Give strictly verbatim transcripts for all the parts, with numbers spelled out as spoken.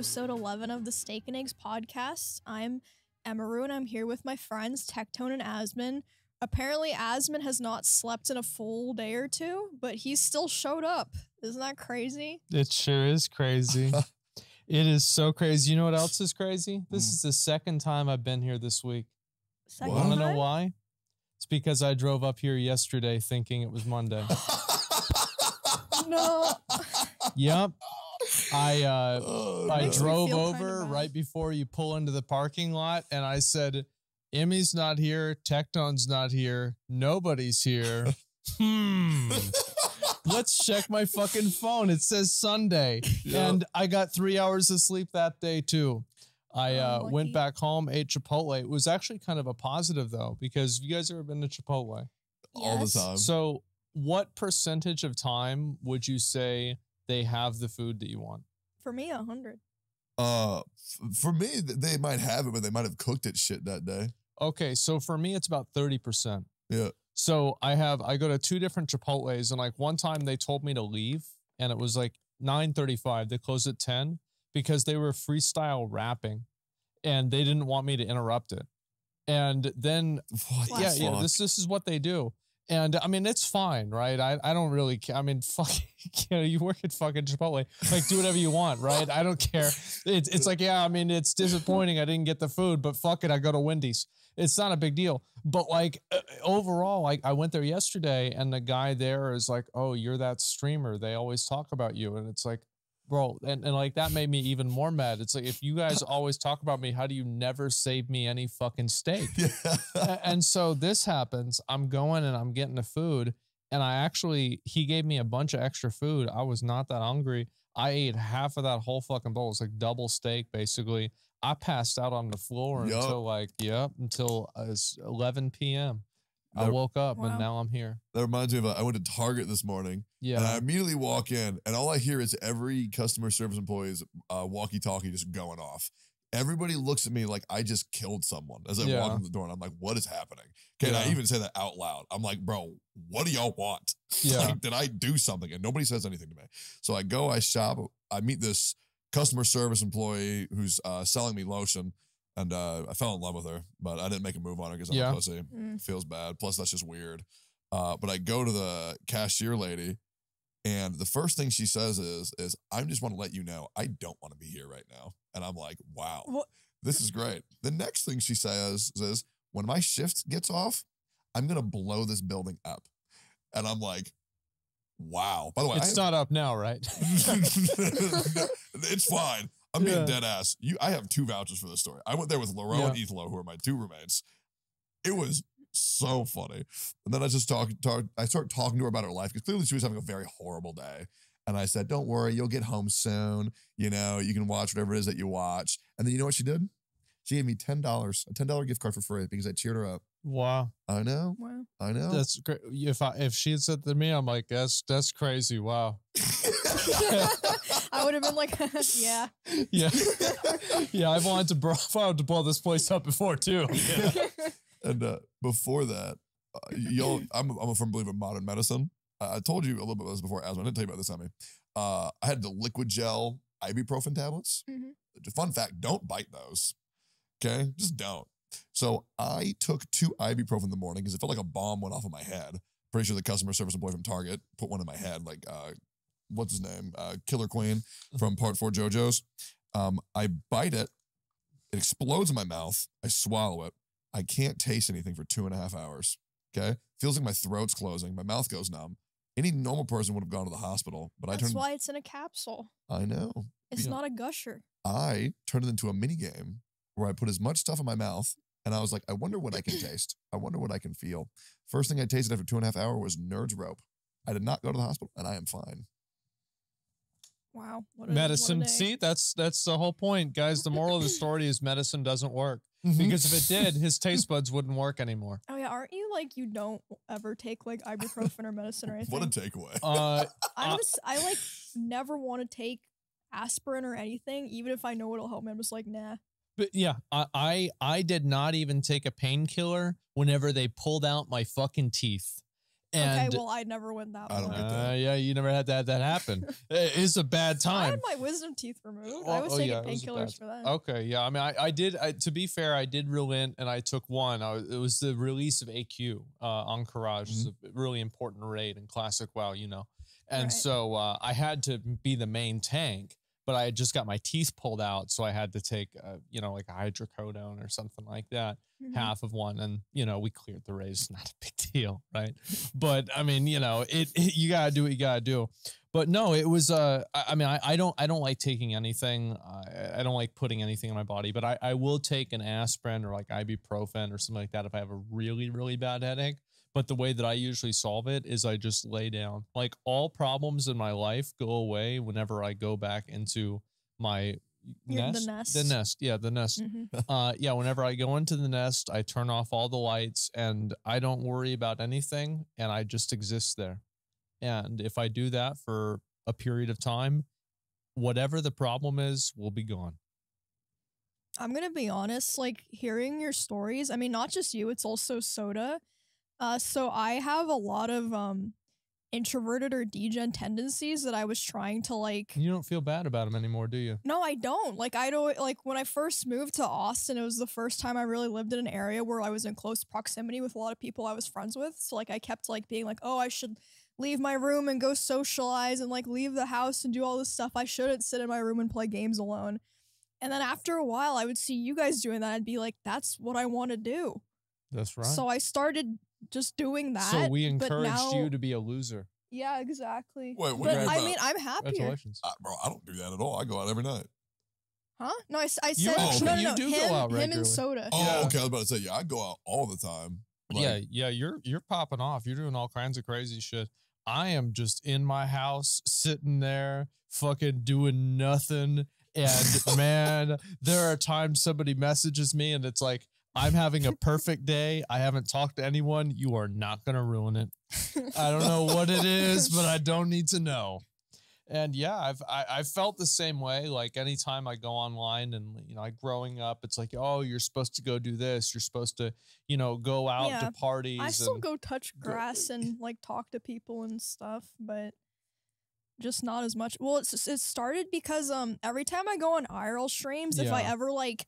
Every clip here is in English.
episode eleven of the Steak and Eggs podcast. I'm Emiru, and I'm here with my friends Tectone and Asmon. Apparently, Asmon has not slept in a full day or two, but he still showed up. Isn't that crazy? It sure is crazy. It is so crazy. You know what else is crazy? This mm. is the second time I've been here this week. Second time? I don't know why. It's because I drove up here yesterday thinking it was Monday. No. Yep. I uh, oh, I drove over right before you pull into the parking lot, and I said, Emmy's not here, Tectone's not here, nobody's here. Hmm. Let's check my fucking phone. It says Sunday. Yep. And I got three hours of sleep that day, too. I uh, went back home, ate Chipotle. It was actually kind of a positive, though, because you guys ever been to Chipotle? Yes. All the time. So what percentage of time would you say they have the food that you want? For me, one hundred. Uh, for me, they might have it, but they might have cooked it shit that day. Okay, so for me, it's about thirty percent. Yeah. So I have, I go to two different Chipotles, and like one time they told me to leave, and it was like nine thirty-five. They closed at ten because they were freestyle rapping, and they didn't want me to interrupt it. And then, what? yeah, yeah this, this is what they do. And I mean, it's fine, right? I, I don't really care. I mean, fucking, you know, you work at fucking Chipotle. Like, do whatever you want, right? I don't care. It's, it's like, yeah, I mean, it's disappointing I didn't get the food, but fuck it, I go to Wendy's. It's not a big deal. But like, overall, like, I went there yesterday and the guy there is like, oh, you're that streamer. They always talk about you. And it's like, bro, and, and like, that made me even more mad. It's like, if you guys always talk about me, how do you never save me any fucking steak? Yeah. And so this happens. I'm going and I'm getting the food. And I actually, he gave me a bunch of extra food. I was not that hungry. I ate half of that whole fucking bowl. It's like double steak, basically. I passed out on the floor yep. until like, yep, until uh, eleven p m I woke up wow. and now I'm here. That reminds me of, I went to Target this morning. Yeah. And I immediately walk in and all I hear is every customer service employee's uh, walkie-talkie just going off. Everybody looks at me like I just killed someone as I yeah. walk in the door and I'm like, what is happening? Can yeah. I even say that out loud? I'm like, bro, what do y'all want? Yeah. Like, did I do something? And nobody says anything to me. So I go, I shop, I meet this customer service employee who's uh, selling me lotion. And uh, I fell in love with her, but I didn't make a move on her because I'm yeah. a pussy. Mm. Feels bad. Plus, that's just weird. Uh, but I go to the cashier lady, and the first thing she says is, "Is I just want to let you know I don't want to be here right now." And I'm like, wow, what? This is great. The next thing she says is, when my shift gets off, I'm going to blow this building up. And I'm like, wow. By the way, it's not up now, right? It's fine. I'm yeah. being dead ass. You, I have two vouchers for this story. I went there with Laro yeah. and Ethelo, who are my two roommates. It was so funny. And then I just talk, talk I start talking to her about her life because clearly she was having a very horrible day. And I said, don't worry, you'll get home soon. You know, you can watch whatever it is that you watch. And then you know what she did? She gave me ten dollars, a ten dollar gift card for free because I cheered her up. Wow. I know. Wow. I know. That's great. If I if she had said to me, I'm like, that's that's crazy. Wow. I would have been like, yeah. Yeah. Yeah, I've wanted to bro wanted to blow this place up before too. Yeah. And uh, before that, uh, y'all I'm I'm a firm believer in modern medicine. Uh, I told you a little bit about this before, Asmon. I didn't tell you about this, I mean. Uh I had the liquid gel ibuprofen tablets. Mm-hmm. Fun fact, don't bite those. Okay? Just don't. So I took two ibuprofen in the morning because it felt like a bomb went off of my head. Pretty sure the customer service employee from Target put one in my head, like, uh, what's his name? Uh, Killer Queen from Part four JoJo's. Um, I bite it. It explodes in my mouth. I swallow it. I can't taste anything for two and a half hours. Okay? Feels like my throat's closing. My mouth goes numb. Any normal person would have gone to the hospital, but That's I turned- That's why it's in a capsule. I know. It's yeah. not a gusher. I turned it into a mini game where I put as much stuff in my mouth, and I was like, I wonder what I can taste. I wonder what I can feel. First thing I tasted after two and a half hour was Nerd's Rope. I did not go to the hospital, and I am fine. Wow. What a, medicine. What a day. See, that's that's the whole point, guys. The moral of the story is medicine doesn't work. Mm-hmm. Because if it did, his taste buds wouldn't work anymore. Oh, yeah. Aren't you like, you don't ever take like ibuprofen or medicine or anything? What a takeaway. Uh, I, was, I like never want to take aspirin or anything, even if I know it'll help me. I'm just like, nah. But yeah, I, I I did not even take a painkiller whenever they pulled out my fucking teeth. And okay, well, I never went that I don't get that. Uh, yeah, you never had to have that happen. It's a bad time. I had my wisdom teeth removed. Oh, I was oh, taking yeah, painkillers for that. Okay, yeah. I mean, I, I did, I, to be fair, I did relent and I took one. I was, it was the release of A Q uh, on Courage. Mm-hmm. It's a really important raid in Classic WoW, you know. And right. so uh, I had to be the main tank, but I had just got my teeth pulled out. So I had to take, a, you know, like a hydrocodone or something like that, mm-hmm. half of one. And, you know, we cleared the raid. It's not a big deal, right? But I mean, you know, it, it you got to do what you got to do. But no, it was, uh, I, I mean, I, I don't I don't like taking anything. I, I don't like putting anything in my body, but I, I will take an aspirin or like ibuprofen or something like that if I have a really, really bad headache. But the way that I usually solve it is I just lay down. Like all problems in my life go away whenever I go back into my nest. The nest. The nest. Yeah, the nest. Mm-hmm. uh, yeah, whenever I go into the nest, I turn off all the lights and I don't worry about anything and I just exist there. And if I do that for a period of time, whatever the problem is will be gone. I'm going to be honest, like hearing your stories, I mean, not just you, it's also Soda. Uh, so I have a lot of um, introverted or degen tendencies that I was trying to like. You don't feel bad about them anymore, do you? No, I don't. Like I don't like when I first moved to Austin, it was the first time I really lived in an area where I was in close proximity with a lot of people I was friends with. So like I kept like being like, oh, I should leave my room and go socialize and like leave the house and do all this stuff. I shouldn't sit in my room and play games alone. And then after a while, I would see you guys doing that and be like, that's what I want to do. That's right. So I started just doing that. So we encouraged now, you to be a loser. Yeah, exactly. Wait, what but I about? mean, I'm happier. Uh, bro, I don't do that at all. I go out every night. Huh? No, I, I said oh, okay. no, no, no. You do him, go out regularly. Him and Soda. Oh, yeah. Okay. I was about to say, yeah, I go out all the time. Like, yeah, yeah. You're you're popping off. You're doing all kinds of crazy shit. I am just in my house, sitting there, fucking doing nothing. And man, there are times somebody messages me, and it's like, I'm having a perfect day. I haven't talked to anyone. You are not going to ruin it. I don't know what it is, but I don't need to know. And yeah, I've I, I felt the same way. Like anytime I go online and, you know, I growing up, it's like, oh, you're supposed to go do this. You're supposed to, you know, go out yeah, to parties. I still and go touch grass go and like talk to people and stuff, but just not as much. Well, it's, it started because um every time I go on I R L streams, yeah. if I ever like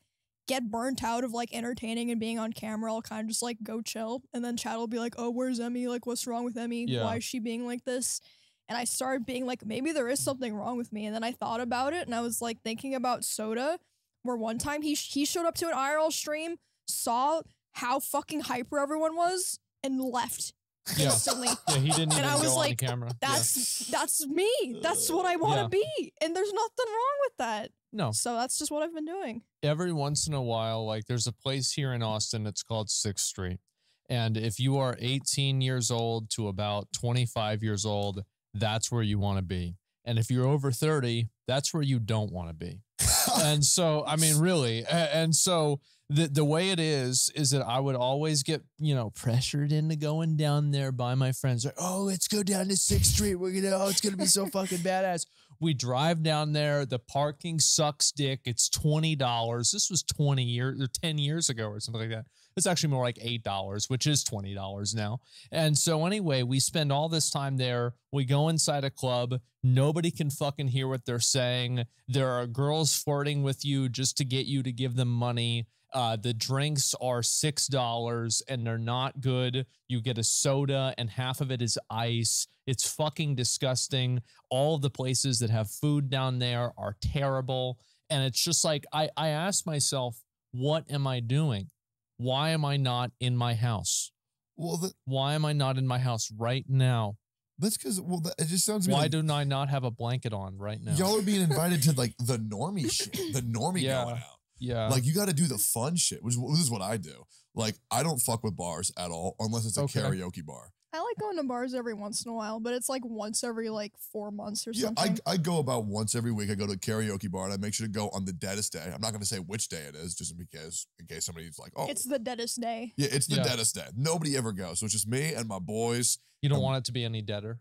get burnt out of like entertaining and being on camera, I'll kind of just like go chill, and then chat will be like, oh, where's Emmy? Like, what's wrong with Emmy? Yeah. Why is she being like this? And I started being like, maybe there is something wrong with me. And then I thought about it, and I was like thinking about Soda, where one time he he showed up to an I R L stream, saw how fucking hyper everyone was, and left yeah. instantly. Yeah, he didn't. And I was like, that's yeah. that's me. That's what I want to yeah. be. And there's nothing wrong with that. No. So that's just what I've been doing. Every once in a while, like there's a place here in Austin that's called Sixth Street. And if you are eighteen years old to about twenty-five years old, that's where you want to be. And if you're over thirty, that's where you don't want to be. And so, I mean, really. And so the, the way it is, is that I would always get, you know, pressured into going down there by my friends. Like, oh, let's go down to Sixth Street. We're going to, oh, it's going to be so fucking badass. We drive down there. The parking sucks dick. It's twenty dollars. This was twenty years or ten years ago or something like that. It's actually more like eight dollars, which is twenty dollars now. And so anyway, we spend all this time there. We go inside a club. Nobody can fucking hear what they're saying. There are girls flirting with you just to get you to give them money. Uh, the drinks are six dollars and they're not good. You get a soda and half of it is ice. It's fucking disgusting. All the places that have food down there are terrible. And it's just like, I, I ask myself, what am I doing? Why am I not in my house? Well, the, why am I not in my house right now? That's because, well, that, it just sounds. Why like, do I not have a blanket on right now? Y'all are being invited to like the normie shit, the normie yeah. going out. Yeah. Like you got to do the fun shit, which, which is what I do. Like I don't fuck with bars at all unless it's a okay. karaoke bar. I like going to bars every once in a while, but it's like once every like four months or yeah, something. I, I go about once every week. I go to a karaoke bar and I make sure to go on the deadest day. I'm not going to say which day it is just in case, in case somebody's like, oh. It's the deadest day. Yeah, it's the yeah. deadest day. Nobody ever goes. So it's just me and my boys. You don't I'm, want it to be any deader.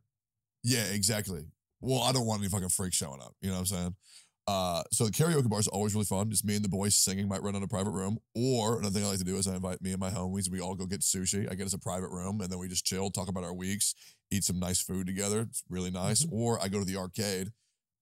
Yeah, exactly. Well, I don't want any fucking freak showing up. You know what I'm saying? Uh, so the karaoke bar is always really fun. Just me and the boys singing might run on a private room. Or another thing I like to do is I invite me and my homies. We all go get sushi. I get us a private room, and then we just chill, talk about our weeks, eat some nice food together. It's really nice. Mm-hmm. Or I go to the arcade,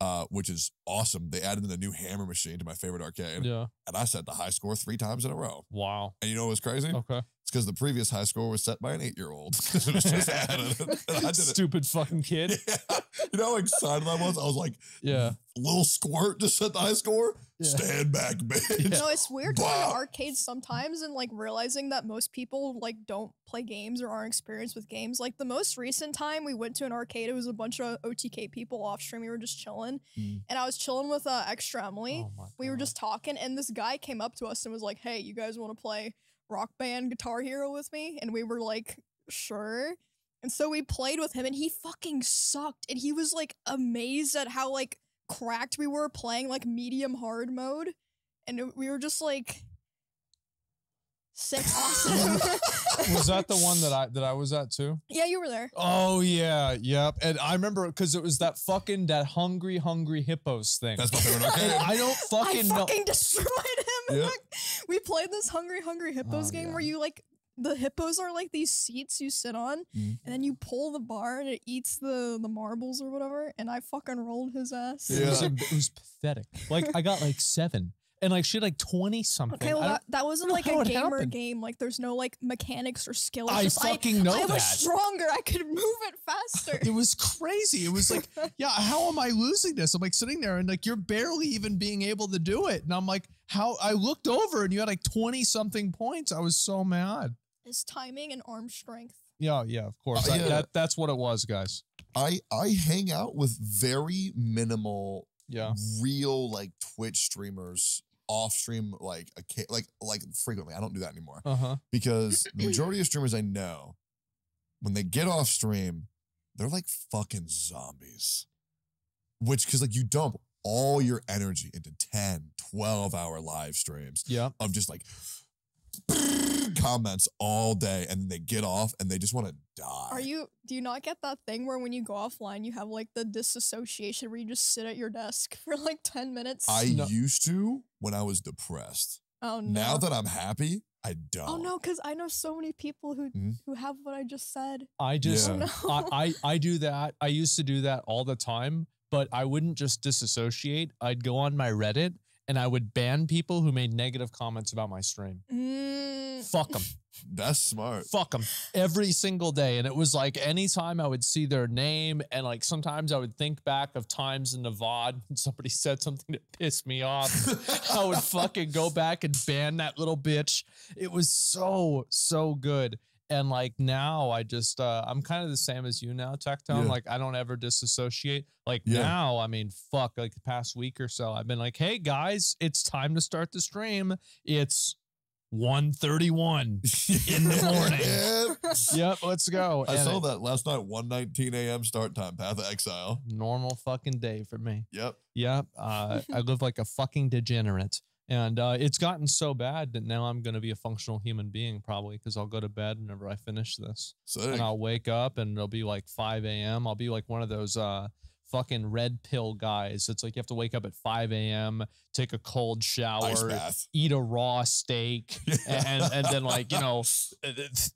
uh, which is awesome. They added in the new hammer machine to my favorite arcade. Yeah. And I set the high score three times in a row. Wow. And you know what was crazy? Okay. It's because the previous high score was set by an eight-year-old. It was just added. I did Stupid it. fucking kid. Yeah. You know how excited I was? I was like, yeah. Little squirt just set the high score. Yeah. Stand back, bitch. Yeah. No, it's weird going to arcades sometimes and like realizing that most people like don't play games or aren't experienced with games. Like the most recent time we went to an arcade, it was a bunch of O T K people off stream. We were just chilling, mm. and I was chilling with uh, Extra Emily. Oh, we were just talking, and this guy came up to us and was like, "Hey, you guys want to play Rock Band Guitar Hero with me?" And we were like, "Sure." And so we played with him, and he fucking sucked. And he was like amazed at how like cracked we were playing like medium hard mode, and we were just like, sick awesome. Was that the one that I that I was at too? Yeah, you were there. Oh yeah, yep. And I remember because it was that fucking that hungry hungry hippos thing. That's my favorite arcade. I don't fucking know. I fucking know. destroyed him. Yep. Like, we played this hungry hungry hippos oh, game yeah. where you like the hippos are like these seats you sit on, mm-hmm. and then you pull the bar and it eats the the marbles or whatever. And I fucking rolled his ass. Yeah. It was, it was pathetic. Like I got like seven. And like she had like twenty something. Okay, well that, that wasn't like a gamer happened. game. Like there's no like mechanics or skills. I just, fucking I, know I that. I was stronger. I could move it faster. It was crazy. It was like, yeah, how am I losing this? I'm like sitting there and like you're barely even being able to do it. And I'm like, how? I looked over and you had like twenty something points. I was so mad. It's timing and arm strength. Yeah, yeah, of course. Uh, yeah. I, that that's what it was, guys. I I hang out with very minimal, yeah, real like Twitch streamers. Off stream like a like like frequently. I don't do that anymore uh-huh. because the majority of streamers I know, when they get off stream, they're like fucking zombies. Which because like you dump all your energy into ten, twelve hour live streams yeah. of just like comments all day, and then they get off and they just want to die. Are you? Do you not get that thing where when you go offline, you have like the disassociation where you just sit at your desk for like ten minutes? I no. used to when I was depressed. Oh no! Now that I'm happy, I don't. Oh no, because I know so many people who mm-hmm. who have what I just said. I just yeah. oh, no. I, I I do that. I used to do that all the time, but I wouldn't just disassociate. I'd go on my Reddit. And I would ban people who made negative comments about my stream. Mm. Fuck them. That's smart. Fuck them. Every single day. And it was like anytime I would see their name, and like sometimes I would think back of times in the V O D when somebody said something that pissed me off. I would fucking go back and ban that little bitch. It was so, so good. And like now I just, uh, I'm kind of the same as you now, Tectone. Yeah. Like I don't ever disassociate. Like yeah. now, I mean, fuck, like the past week or so, I've been like, hey guys, it's time to start the stream. It's one thirty-one in the morning. Yep, let's go. I and saw it, that last night, one nineteen a m start time, Path of Exile. Normal fucking day for me. Yep. Yep. Uh, I live like a fucking degenerate. And uh, it's gotten so bad that now I'm going to be a functional human being probably because I'll go to bed whenever I finish this. Sick. And I'll wake up and it'll be like five a m I'll be like one of those uh, fucking red pill guys. It's like you have to wake up at five a m, take a cold shower, eat a raw steak, and, and then like, you know,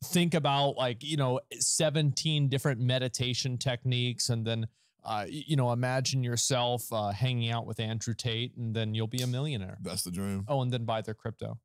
think about like, you know, seventeen different meditation techniques and then... Uh, you know, imagine yourself uh, hanging out with Andrew Tate, and then you'll be a millionaire. That's the dream. Oh, and then buy their crypto.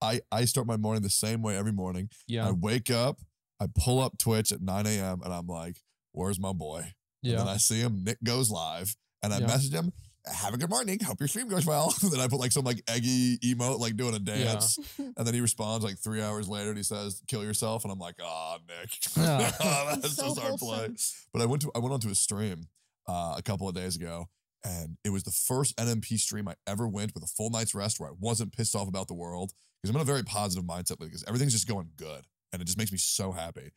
I, I start my morning the same way every morning. Yeah. I wake up, I pull up Twitch at nine a m, and I'm like, where's my boy? Yeah. And then I see him, Nick goes live, and I yeah. message him, have a good morning, hope your stream goes well. And then I put like some like eggy emote, like doing a dance. Yeah. And then he responds like three hours later and he says, kill yourself. And I'm like, ah, Nick. Yeah. That's so just wholesome. Our play. But I went to I went onto a stream uh, a couple of days ago, and it was the first N M P stream I ever went with a full night's rest where I wasn't pissed off about the world. Because I'm in a very positive mindset because everything's just going good. And it just makes me so happy.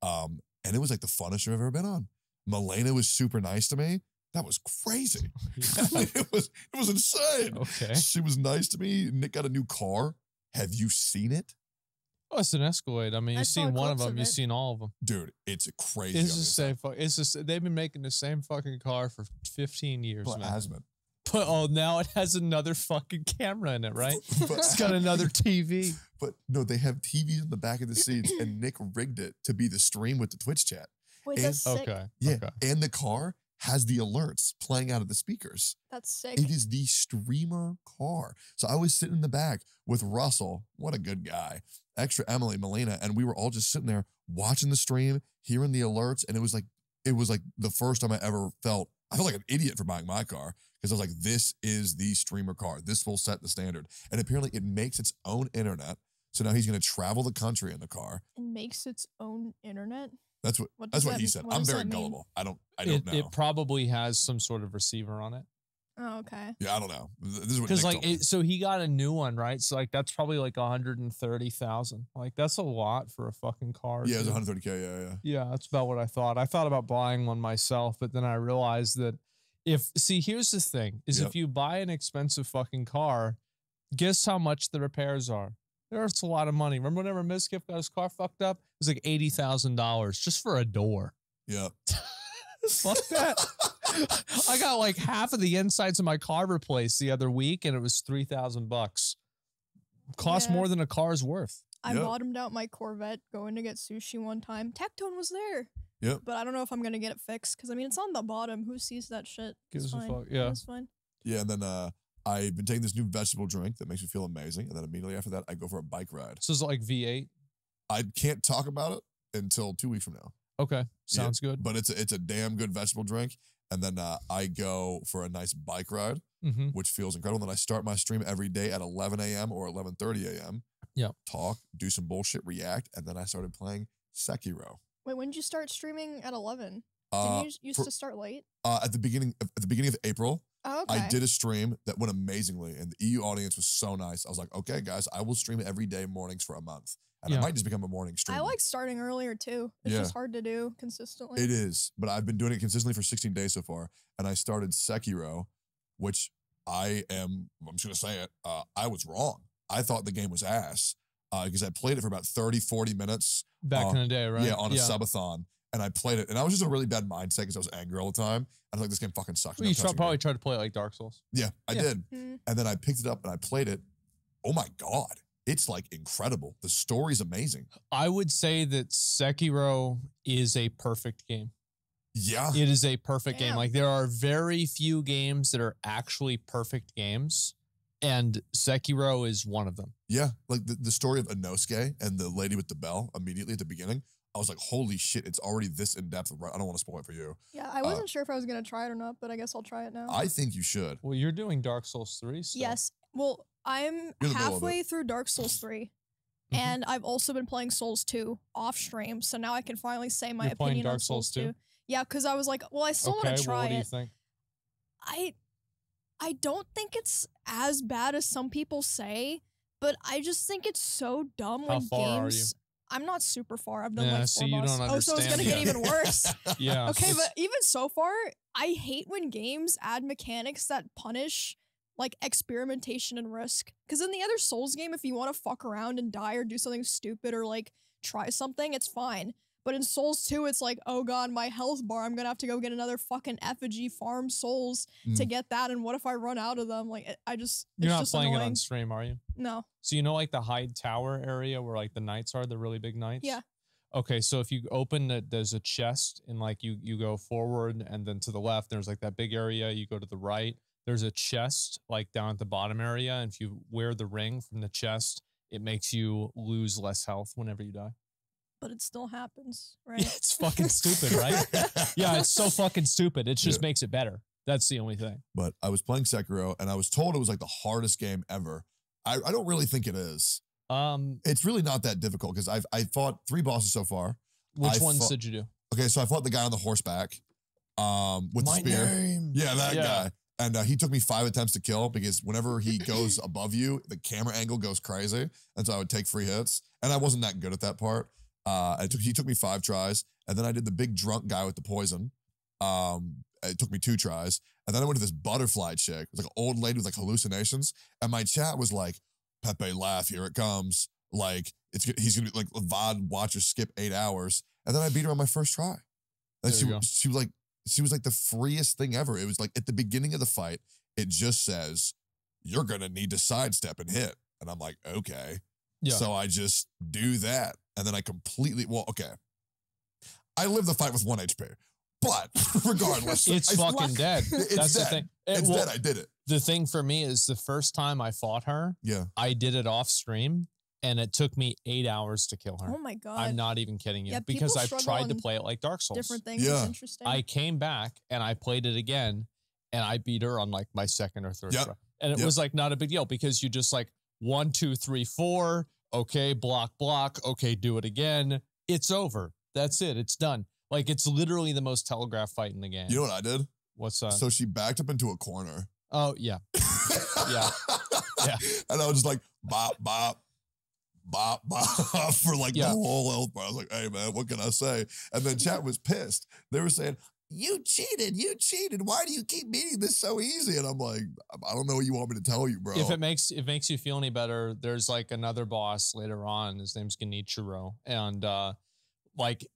Um, and it was like the funnest I've ever been on. Milena was super nice to me. That was crazy. it was it was insane. Okay. She was nice to me. Nick got a new car. Have you seen it? Oh, it's an Escalade. I mean, I you've seen one of them. Of you've seen all of them. Dude, it's a crazy. It's the same. Fuck, it's just, they've been making the same fucking car for fifteen years. But Asmon. But oh, now it has another fucking camera in it, right? But, it's got another T V. But no, they have T Vs in the back of the scenes, and Nick rigged it to be the stream with the Twitch chat. Wait, and, that's sick. Okay, yeah, okay. And the car has the alerts playing out of the speakers. That's sick. It is the streamer car. So I was sitting in the back with Russell, what a good guy, Extra Emily, Melina, and we were all just sitting there watching the stream, hearing the alerts, and it was like, it was like the first time I ever felt, I felt like an idiot for buying my car, because I was like, this is the streamer car. This will set the standard. And apparently it makes its own internet. So now he's going to travel the country in the car. It makes its own internet? That's what, what that's what that, he said. What I'm very gullible. I don't I don't it, know. It probably has some sort of receiver on it. Oh, okay. Yeah, I don't know. This is what Nick like, told it, me. So he got a new one, right? So like that's probably like one hundred thirty thousand. Like that's a lot for a fucking car. Yeah, dude. It was one hundred thirty K, yeah, yeah. Yeah, that's about what I thought. I thought about buying one myself, but then I realized that if see, here's the thing is yep. if you buy an expensive fucking car, guess how much the repairs are. There's a lot of money. Remember whenever Mizkiff got his car fucked up? It was like eighty thousand dollars just for a door. Yeah. Fuck that. I got like half of the insides of my car replaced the other week, and it was three thousand bucks. Cost yeah. more than a car's worth. I yeah. bottomed out my Corvette going to get sushi one time. Tectone was there. Yeah. But I don't know if I'm going to get it fixed, because, I mean, it's on the bottom. Who sees that shit? Gives a fuck. Yeah. It's fine. Yeah, and then... uh. I've been taking this new vegetable drink that makes me feel amazing. And then immediately after that, I go for a bike ride. So it's like V eight? I can't talk about it until two weeks from now. Okay. Sounds yeah. good. But it's a, it's a damn good vegetable drink. And then uh, I go for a nice bike ride, mm-hmm. which feels incredible. And then I start my stream every day at eleven A M or eleven thirty A M Yeah. Talk, do some bullshit, react. And then I started playing Sekiro. Wait, when did you start streaming at eleven? Uh, Did you used for, to start late? Uh, at the beginning of, at the beginning of April. Oh, okay. I did a stream that went amazingly, and the E U audience was so nice. I was like, okay, guys, I will stream every day mornings for a month, and yeah. I might just become a morning streamer. I like starting earlier, too. It's yeah. just hard to do consistently. It is, but I've been doing it consistently for sixteen days so far, and I started Sekiro, which I am, I'm just going to say it, uh, I was wrong. I thought the game was ass, because uh, I played it for about thirty, forty minutes. Back uh, in the day, right? Yeah, on a yeah. subathon. And I played it, and I was just in a really bad mindset because I was angry all the time. I was like, this game fucking sucks. Well, you try, probably tried to play it like Dark Souls. Yeah, I yeah. did. Mm. And then I picked it up and I played it. Oh my God. It's like incredible. The story's amazing. I would say that Sekiro is a perfect game. Yeah. It is a perfect Damn. game. Like there are very few games that are actually perfect games. And Sekiro is one of them. Yeah. Like the, the story of Inosuke and the lady with the bell immediately at the beginning. I was like, holy shit, it's already this in-depth. I don't want to spoil it for you. Yeah, I wasn't uh, sure if I was going to try it or not, but I guess I'll try it now. I think you should. Well, you're doing Dark Souls three. So. Yes. Well, I'm halfway through Dark Souls three, and I've also been playing Souls two off stream, so now I can finally say my you're opinion Dark on Souls two. two. Yeah, because I was like, well, I still okay, want to try well, what do you it. Think? I, I don't think it's as bad as some people say, but I just think it's so dumb How when far games... Are you? I'm not super far. I've done yeah, like four so you don't understand. Oh, so it's going to yeah. get even worse. yeah. Okay, but even so far, I hate when games add mechanics that punish like experimentation and risk. Because in the other Souls game, if you want to fuck around and die or do something stupid or like try something, it's fine. But in Souls two, it's like, oh God, my health bar, I'm going to have to go get another fucking effigy farm souls mm. to get that. And what if I run out of them? Like, it, I just, You're it's not just playing annoying. It on stream, are you? No. So you know like the Hyde Tower area where like the knights are, the really big knights? Yeah. Okay, so if you open it, there's a chest and like you, you go forward and then to the left, there's like that big area. You go to the right, there's a chest like down at the bottom area. And if you wear the ring from the chest, it makes you lose less health whenever you die. But it still happens, right? It's fucking stupid, right? Yeah, it's so fucking stupid. It just yeah. makes it better. That's the only thing. But I was playing Sekiro, and I was told it was like the hardest game ever. I, I don't really think it is. Um, It's really not that difficult, because I've I fought three bosses so far. Which I ones fought, did you do? Okay, so I fought the guy on the horseback um, with My the spear. Name. Yeah, that yeah. guy. And uh, he took me five attempts to kill because whenever he goes above you, the camera angle goes crazy. And so I would take free hits. And I wasn't that good at that part. Uh, it took, he took me five tries, and then I did the big drunk guy with the poison. Um, it took me two tries, and then I went to this butterfly chick. It was like an old lady with like hallucinations, and my chat was like, "Pepe, laugh, here it comes!" Like it's he's gonna like V O D watcher skip eight hours, and then I beat her on my first try. And there she you go. she was like she was like the freest thing ever. It was like at the beginning of the fight, It just says, you're going to need to sidestep and hit. And I'm like, okay. Yeah. So I just do that. And then I completely, well, okay. I live the fight with one H P. But regardless, it's I, fucking I, dead. It's That's dead. the thing. It, it's well, dead. I did it. The thing for me is the first time I fought her, yeah, I did it off stream, and it took me eight hours to kill her. Oh my god! I'm not even kidding you, yeah, because I've tried to play it like Dark Souls. Different things. Yeah. Interesting. I came back and I played it again, and I beat her on like my second or third yep. try, and it yep. was like not a big deal because you just like one, two, three, four. Okay, block, block. Okay, do it again. It's over. That's it. It's done. Like, it's literally the most telegraphed fight in the game. You know what I did? What's that? So she backed up into a corner. Oh, yeah. yeah. Yeah. And I was just like, bop, bop, bop, bop for like yeah. the whole health bar. I was like, hey, man, what can I say? And then chat was pissed. They were saying, you cheated. You cheated. Why do you keep beating this so easy? And I'm like, I don't know what you want me to tell you, bro. If it makes it makes you feel any better, there's like another boss later on. His name's Genichiro. And uh, like...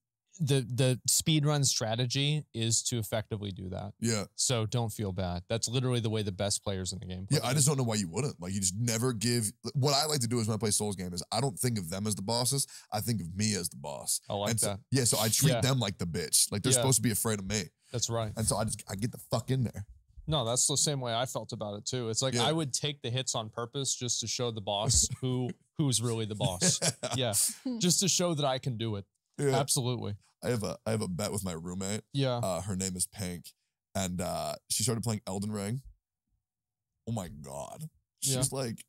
The the speedrun strategy is to effectively do that. Yeah. So don't feel bad. That's literally the way the best players in the game play. Yeah, I just don't know why you wouldn't. Like, you just never give... What I like to do is when I play Souls game is I don't think of them as the bosses. I think of me as the boss. I like and that. So, yeah, so I treat yeah. them like the bitch. Like, they're yeah. supposed to be afraid of me. That's right. And so I just I get the fuck in there. No, that's the same way I felt about it, too. It's like yeah. I would take the hits on purpose just to show the boss who who's really the boss. Yeah. yeah. Just to show that I can do it. Yeah. Absolutely. I have a I have a bet with my roommate. Yeah. Uh, her name is Pink, and uh, she started playing Elden Ring. Oh my god, she's yeah. like,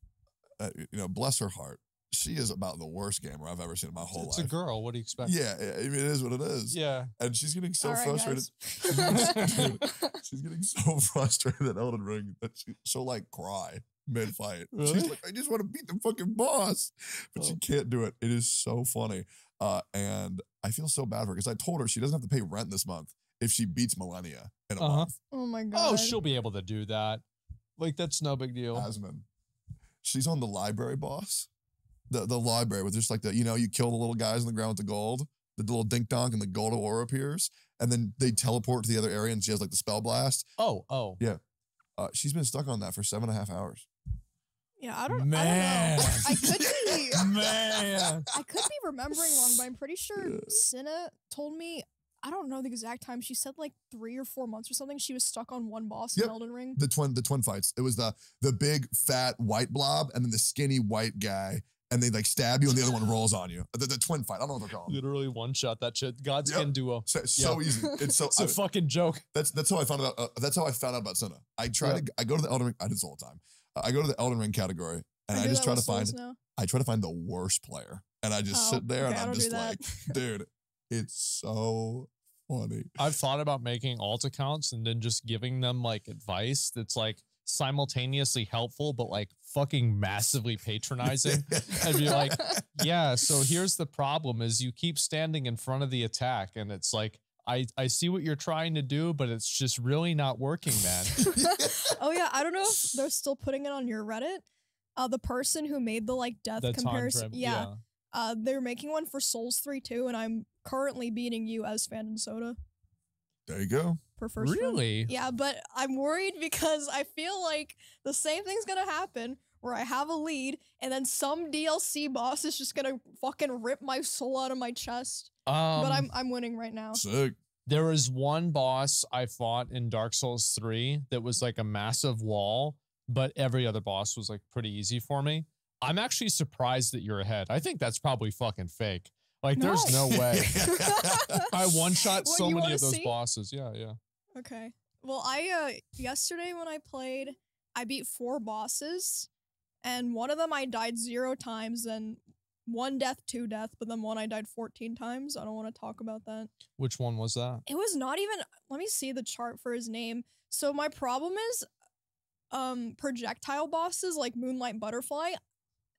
uh, you know, bless her heart. She is about the worst gamer I've ever seen in my whole it's life. It's a girl. What do you expect? Yeah, I mean, it is what it is. Yeah. And she's getting so right, frustrated. Dude, she's getting so frustrated at Elden Ring that she, she'll like cry mid fight. Really? She's like, I just want to beat the fucking boss, but oh. she can't do it. It is so funny. Uh, and I feel so bad for her because I told her she doesn't have to pay rent this month if she beats Millennia in a uh-huh. month. Oh my god! Oh, she'll be able to do that. Like, that's no big deal. Asmon, she's on the library boss, the the library with just like the you know you kill the little guys on the ground with the gold, the little dink donk, and the gold aura appears, and then they teleport to the other area, and she has like the spell blast. Oh, oh, yeah. Uh, she's been stuck on that for seven and a half hours. Yeah, I don't, Man. I don't know. I could be Man. I could be remembering wrong, but I'm pretty sure yeah. Cinna told me, I don't know the exact time, she said like three or four months or something, she was stuck on one boss yep. in Elden Ring. The twin the twin fights. It was the the big fat white blob and then the skinny white guy, and they like stab you and the other one rolls on you. The, the twin fight. I don't know what they're called. Literally one shot that shit. Godskin yep. duo. So, so yep. easy. It's so It's I, a fucking joke. That's that's how I found out uh, that's how I found out about Cinna. I try yep. to I go to the Elden Ring, I do this all the time. I go to the Elden Ring category and I, I just try to find now. I try to find the worst player and I just oh, sit there okay, and I'm just like, dude, it's so funny. I've thought about making alt accounts and then just giving them like advice that's like simultaneously helpful but like fucking massively patronizing and be like, yeah, so here's the problem is you keep standing in front of the attack and it's like I, I see what you're trying to do, but it's just really not working, man. oh, yeah. I don't know if they're still putting it on your Reddit. Uh, the person who made the, like, death the comparison. Yeah. yeah. Uh, they're making one for Souls three, too, and I'm currently beating you as Fan and Soda. There you go. For first Really? One. Yeah, but I'm worried because I feel like the same thing's going to happen where I have a lead, and then some D L C boss is just going to fucking rip my soul out of my chest. Um, but I'm I'm winning right now. Sick. There was one boss I fought in Dark Souls three that was like a massive wall, but every other boss was like pretty easy for me. I'm actually surprised that you're ahead. I think that's probably fucking fake. Like no. there's no way. I one-shot so many of those see? bosses. Yeah, yeah. Okay. Well, I uh, yesterday when I played, I beat four bosses, and one of them I died zero times and. One death, two death, but then one I died fourteen times. I don't want to talk about that. Which one was that? It was not even... Let me see the chart for his name. So my problem is um, projectile bosses like Moonlight Butterfly,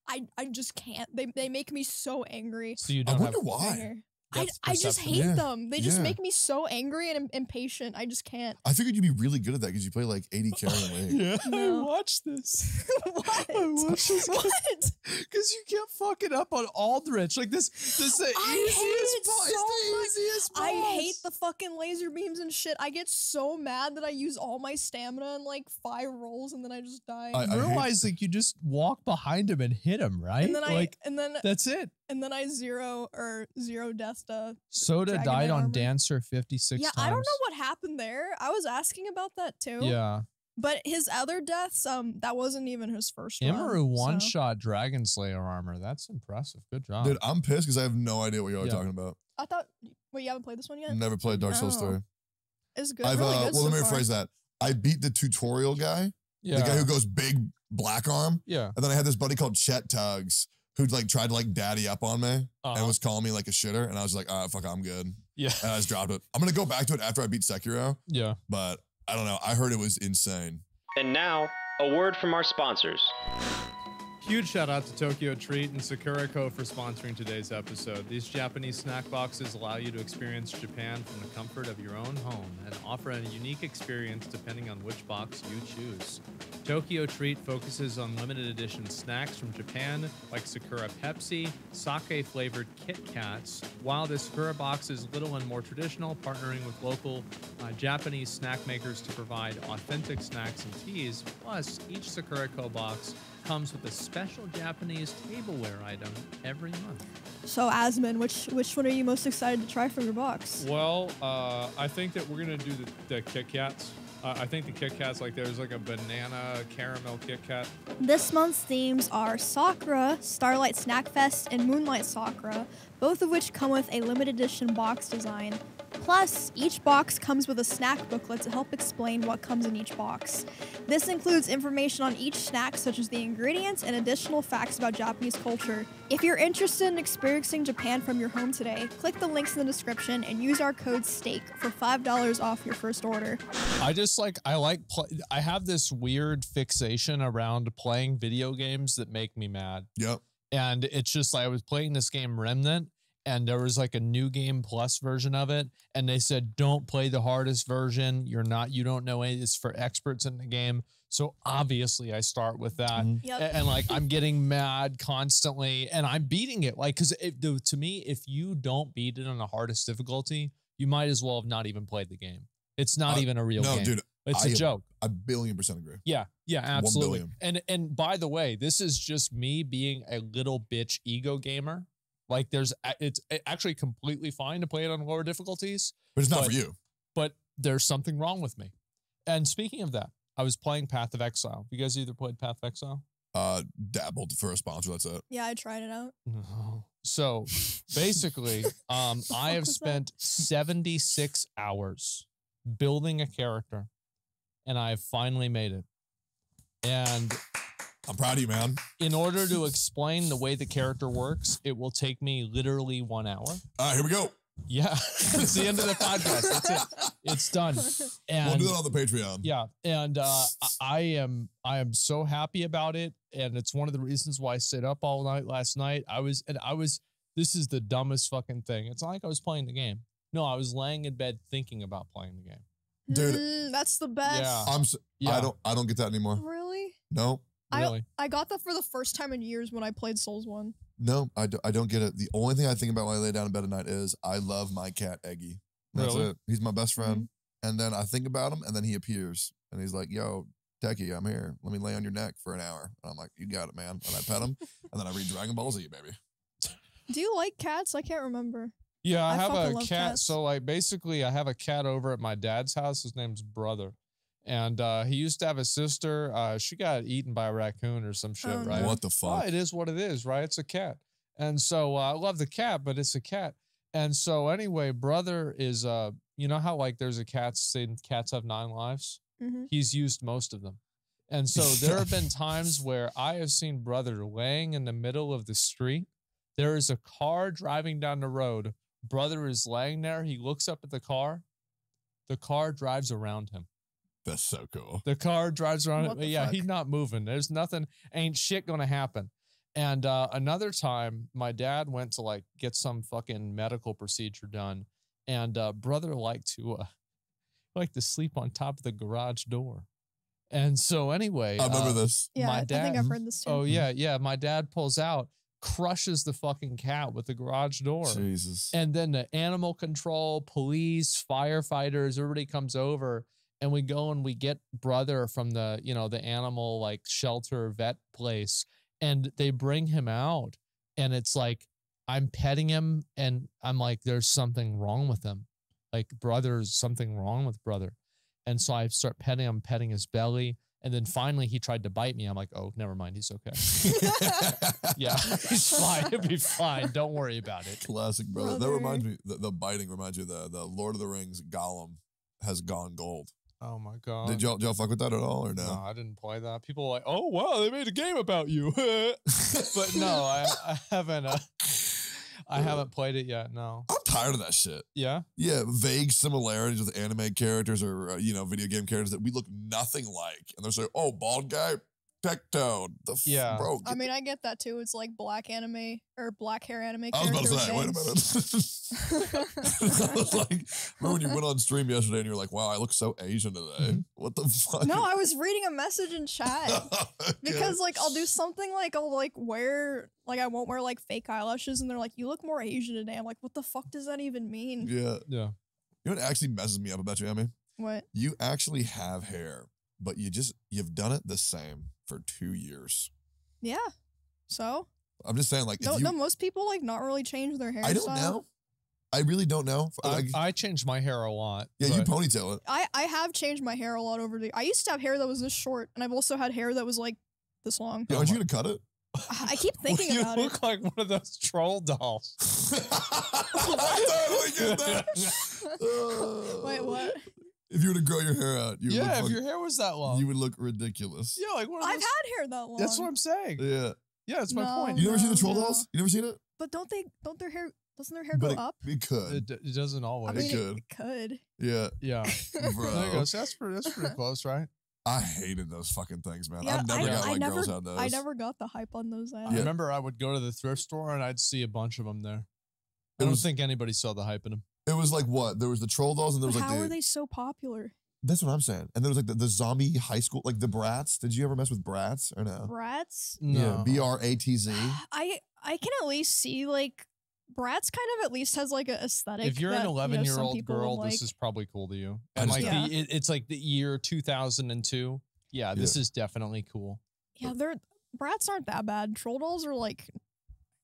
I, I just can't. They they make me so angry. So you don't I wonder have why. I, I just hate yeah. them. They just yeah. make me so angry and impatient. I just can't. I figured you'd be really good at that because you play like eighty K in a way. Yeah, no. I watched this. What? I watched this. What? Because you can't fuck it up on Aldrich. Like this, this is the I easiest boss. So it's the easiest boss. I hate the fucking laser beams and shit. I get so mad that I use all my stamina in like five rolls and then I just die. I, I realize like you just walk behind him and hit him, right? And then like, I, and then that's it. And then I zero or zero death to Soda Dragon died on Dancer fifty-six yeah, times. Yeah, I don't know what happened there. I was asking about that too. Yeah. But his other deaths, um, that wasn't even his first one. Emiru one-shot so. Dragon Slayer armor. That's impressive. Good job. Dude, I'm pissed because I have no idea what y'all yeah. are talking about. I thought, wait, you haven't played this one yet? Never played Dark Souls three. It's good. I've, really uh, good well, so let me rephrase far. that. I beat the tutorial guy. Yeah. The guy who goes big black arm. Yeah. And then I had this buddy called Chet Tugs, who'd like tried to like daddy up on me uh-huh. and was calling me like a shitter. And I was like, all right, fuck, I'm good. Yeah. And I just dropped it. I'm going to go back to it after I beat Sekiro. Yeah. But I don't know. I heard it was insane. And now, a word from our sponsors. Huge shout out to Tokyo Treat and Sakuraco for sponsoring today's episode. These Japanese snack boxes allow you to experience Japan from the comfort of your own home and offer a unique experience depending on which box you choose. Tokyo Treat focuses on limited edition snacks from Japan like Sakura Pepsi, sake flavored Kit Kats, while the Sakura box is little and more traditional, partnering with local uh, Japanese snack makers to provide authentic snacks and teas. Plus, each Sakuraco box comes with a special Japanese tableware item every month. So, Asmon, which which one are you most excited to try from your box? Well, uh, I think that we're gonna do the, the Kit Kats. Uh, I think the Kit Kats, like there's like a banana caramel Kit Kat. This month's themes are Sakura, Starlight Snack Fest, and Moonlight Sakura, both of which come with a limited edition box design. Plus, each box comes with a snack booklet to help explain what comes in each box. This includes information on each snack, such as the ingredients and additional facts about Japanese culture. If you're interested in experiencing Japan from your home today, click the links in the description and use our code STEAK for five dollars off your first order. I just like, I like, play, I have this weird fixation around playing video games that make me mad. Yep. And it's just like, I was playing this game Remnant, and there was like a new game plus version of it. And they said, don't play the hardest version. You're not, you don't know any, it's for experts in the game. So obviously I start with that. Mm-hmm. Yep. And, and like, I'm getting mad constantly and I'm beating it. Like, cause it, to me, if you don't beat it on the hardest difficulty, you might as well have not even played the game. It's not uh, even a real no, game. Dude, it's I, a joke. A billion percent agree. Yeah. Yeah, absolutely. And, and by the way, this is just me being a little bitch ego gamer. Like there's, it's actually completely fine to play it on lower difficulties. But it's not but, for you. But there's something wrong with me. And speaking of that, I was playing Path of Exile. You guys either played Path of Exile? Uh, dabbled for a sponsor, that's it. Yeah, I tried it out. So basically, um, I have spent seventy-six hours building a character and I have finally made it. And I'm proud of you, man. In order to explain the way the character works, it will take me literally one hour. All right, here we go. Yeah, it's the end of the podcast. That's it. It's done. And we'll do that on the Patreon. Yeah, and uh, I am I am so happy about it, and it's one of the reasons why I stayed up all night last night. I was and I was. This is the dumbest fucking thing. It's not like I was playing the game. No, I was laying in bed thinking about playing the game. Dude, mm, that's the best. Yeah, I'm. So, yeah. I don't. I don't get that anymore. Really? No. Really? I, I got that for the first time in years when I played Souls one. No, I, do, I don't get it. The only thing I think about when I lay down in bed at night is I love my cat, Eggy. That's really? it. He's my best friend. Mm-hmm. And then I think about him, and then he appears. And he's like, yo, Techie, I'm here. Let me lay on your neck for an hour. And I'm like, you got it, man. And I pet him, and then I read Dragon Ball Z, baby. Do you like cats? I can't remember. Yeah, I, I have a cat. Cats. So, like, basically, I have a cat over at my dad's house. His name's Brother. And uh, he used to have a sister. Uh, she got eaten by a raccoon or some shit, um, right? What the fuck? Oh, it is what it is, right? It's a cat. And so uh, I love the cat, but it's a cat. And so anyway, Brother is, uh, you know how like there's a cat saying cats have nine lives? Mm-hmm. He's used most of them. And so there have been times where I have seen Brother laying in the middle of the street. There is a car driving down the road. Brother is laying there. He looks up at the car. The car drives around him. That's so cool. The car drives around. Yeah, fuck? He's not moving. There's nothing. Ain't shit gonna happen. And uh, another time, my dad went to like get some fucking medical procedure done, and uh, brother liked to uh, liked to sleep on top of the garage door. And so anyway, I remember uh, this. Yeah, my dad, I think I've heard this too. Oh yeah, yeah. My dad pulls out, crushes the fucking cat with the garage door. Jesus. And then the animal control, police, firefighters, everybody comes over, and we go and we get brother from the, you know, the animal like shelter vet place. And they bring him out, and it's like, I'm petting him, and I'm like, there's something wrong with him. Like, brother's something wrong with brother. And so I start petting him, petting his belly. And then finally he tried to bite me. I'm like, oh, never mind. He's okay. Yeah, he's fine. He'll be fine. Don't worry about it. Classic brother. brother. That reminds me, the, the biting reminds you of the, the Lord of the Rings. Gollum has gone gold. Oh my God. Did y'all, did y'all fuck with that at all or no? No, I didn't play that. People were like, oh, wow, they made a game about you. But no, I, I haven't. Uh, I haven't played it yet, no. I'm tired of that shit. Yeah? Yeah, vague similarities with anime characters or, uh, you know, video game characters that we look nothing like. And they're saying, oh, bald guy, Tectone. The yeah. Bro, I mean, I get that too. It's like black anime or black hair anime characters. I was about to say, wait a minute. I was like, remember when you went on stream yesterday and you were like, wow, I look so Asian today. Mm-hmm. What the fuck? No, I was reading a message in chat. Okay. Because like, I'll do something like, I'll like wear... Like, I won't wear, like, fake eyelashes, and they're like, you look more Asian today. I'm like, what the fuck does that even mean? Yeah. Yeah. You know what actually messes me up about you, Emmy? What? You actually have hair, but you just, you've done it the same for two years. Yeah. So? I'm just saying, like, no, if you, no, most people, like, not really change their hair. I don't style. know. I really don't know. I, like, I change my hair a lot. Yeah, you ponytail it. I, I have changed my hair a lot over the, I used to have hair that was this short, and I've also had hair that was, like, this long. Yeah, aren't you going to cut it? I keep thinking well, you about it. You look like one of those troll dolls. I totally get that. Oh. Wait, what? If you were to grow your hair out, you would yeah. Look if like, your hair was that long, you would look ridiculous. Yeah, like one of I've those, had hair that long. That's what I'm saying. Yeah, yeah, that's no, my point. You never no, seen the troll no. dolls? You never seen it? But don't they? Don't their hair? Doesn't their hair but go it, up? It could. It, it doesn't always. I mean, it could. It could. Yeah. Yeah. Bro. There you go. So that's pretty. That's pretty close, right? I hated those fucking things, man. Yeah, I've never I, got I like never, girls on those. I never got the hype on those. Ads. I yeah. remember I would go to the thrift store and I'd see a bunch of them there. I it don't was, think anybody saw the hype in them. It was like what? There was the troll dolls and there was but like how the, are they so popular? That's what I'm saying. And there was like the, the zombie high school, like the brats. Did you ever mess with brats or no? Brats? No. Yeah, B R A T Z. I I can at least see like brats kind of at least has like an aesthetic. If you're that, an eleven you know, year old girl, like, this is probably cool to you. And like yeah. the, it, it's like the year two thousand two. Yeah, this yeah. is definitely cool. Yeah, they're brats aren't that bad. Troll dolls are like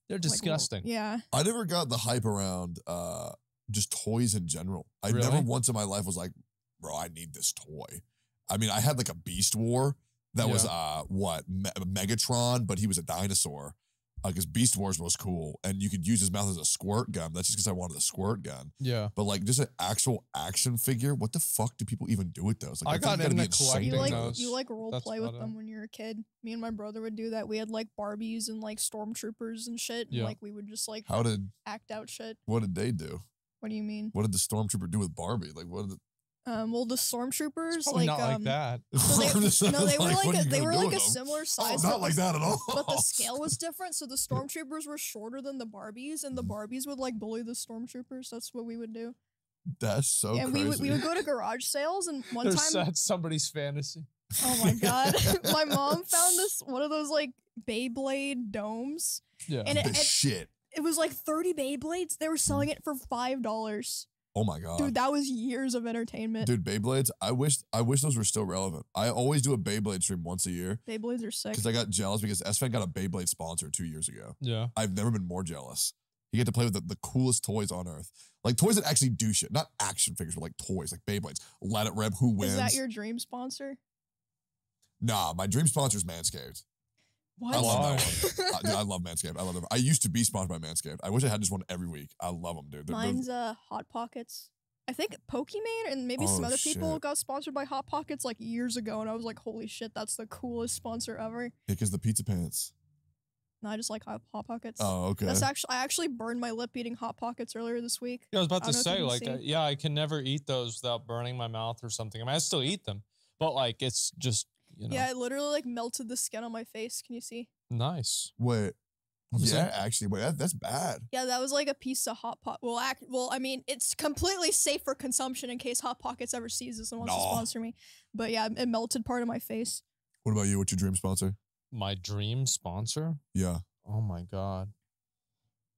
they're like, disgusting. Yeah, I never got the hype around uh, just toys in general. I really? never once in my life was like, bro, I need this toy. I mean, I had like a Beast War that yeah. was uh what Me Megatron, but he was a dinosaur. Because uh, Beast Wars was cool, and you could use his mouth as a squirt gun. That's just because I wanted a squirt gun. Yeah. But, like, just an actual action figure, what the fuck do people even do with those? Like, I got into collecting like, those. You, like, role That's play with it. them when you were a kid. Me and my brother would do that. We had, like, Barbies and, like, stormtroopers and shit. And, yeah. like, we would just, like, How did, act out shit. What did they do? What do you mean? What did the stormtrooper do with Barbie? Like, what did the... Um, well, the stormtroopers like not um, like that. So they, no, they were like, like a, they were like a them? similar size. Oh, not like the, that at all. But the scale was different, so the stormtroopers were shorter than the Barbies, and the Barbies would like bully the stormtroopers. That's what we would do. That's so. And crazy. we would we would go to garage sales, and one There's time that's somebody's fantasy. Oh my God! My mom found this one of those like Beyblade domes. Yeah. And it, it, shit. It was like thirty Beyblades. They were selling it for five dollars. Oh my God. Dude, that was years of entertainment. Dude, Beyblades, I wish I wish those were still relevant. I always do a Beyblade stream once a year. Beyblades are sick. Because I got jealous because S F N got a Beyblade sponsor two years ago. Yeah. I've never been more jealous. You get to play with the, the coolest toys on earth. Like toys that actually do shit. Not action figures, but like toys, like Beyblades. Let it rip, who wins. Is that your dream sponsor? Nah, my dream sponsor is Manscaped. What? I love that one. I, dude, I love Manscaped. I love them. I used to be sponsored by Manscaped. I wish I had just one every week. I love them, dude. They're, Mine's they're... Uh, Hot Pockets. I think Pokimane and maybe oh, some other shit. people got sponsored by Hot Pockets like years ago, and I was like, holy shit, that's the coolest sponsor ever. Because yeah, the pizza pants. No, I just like Hot, hot Pockets. Oh, okay. That's actually I actually burned my lip eating Hot Pockets earlier this week. Yeah, I was about I to say, like, uh, yeah, I can never eat those without burning my mouth or something. I mean, I still eat them, but like, it's just. You know. Yeah, I literally like melted the skin on my face. Can you see? Nice. Wait. Yeah, that? actually, wait, that, that's bad. Yeah, that was like a piece of Hot Pockets. Well, act, well, I mean, it's completely safe for consumption in case Hot Pockets ever sees this and wants nah. to sponsor me. But yeah, it melted part of my face. What about you? What's your dream sponsor? My dream sponsor? Yeah. Oh my God.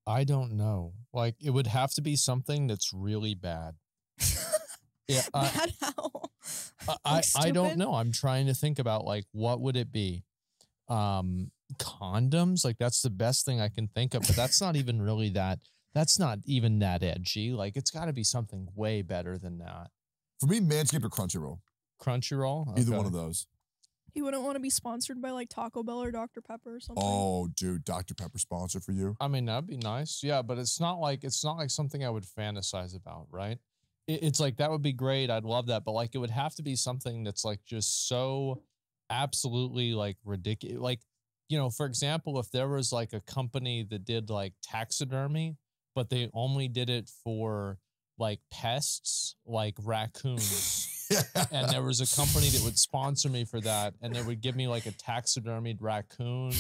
I don't know. Like, it would have to be something that's really bad. Yeah, I, bad how? I, like I, I don't know. I'm trying to think about, like, what would it be? Um, condoms? Like, that's the best thing I can think of, but that's not even really that, that's not even that edgy. Like, it's got to be something way better than that. For me, Manscaped or Crunchyroll. Crunchyroll? Okay. Either one of those. You wouldn't want to be sponsored by, like, Taco Bell or Doctor Pepper or something. Oh, dude, Doctor Pepper sponsor for you. I mean, that'd be nice. Yeah, but it's not like it's not like something I would fantasize about, right? It, it's like that would be great. I'd love that, but like it would have to be something that's like just so absolutely like ridiculous. Like, you know, for example, if there was like a company that did like taxidermy, but they only did it for like pests, like raccoons. And there was a company that would sponsor me for that, and they would give me like a taxidermied raccoon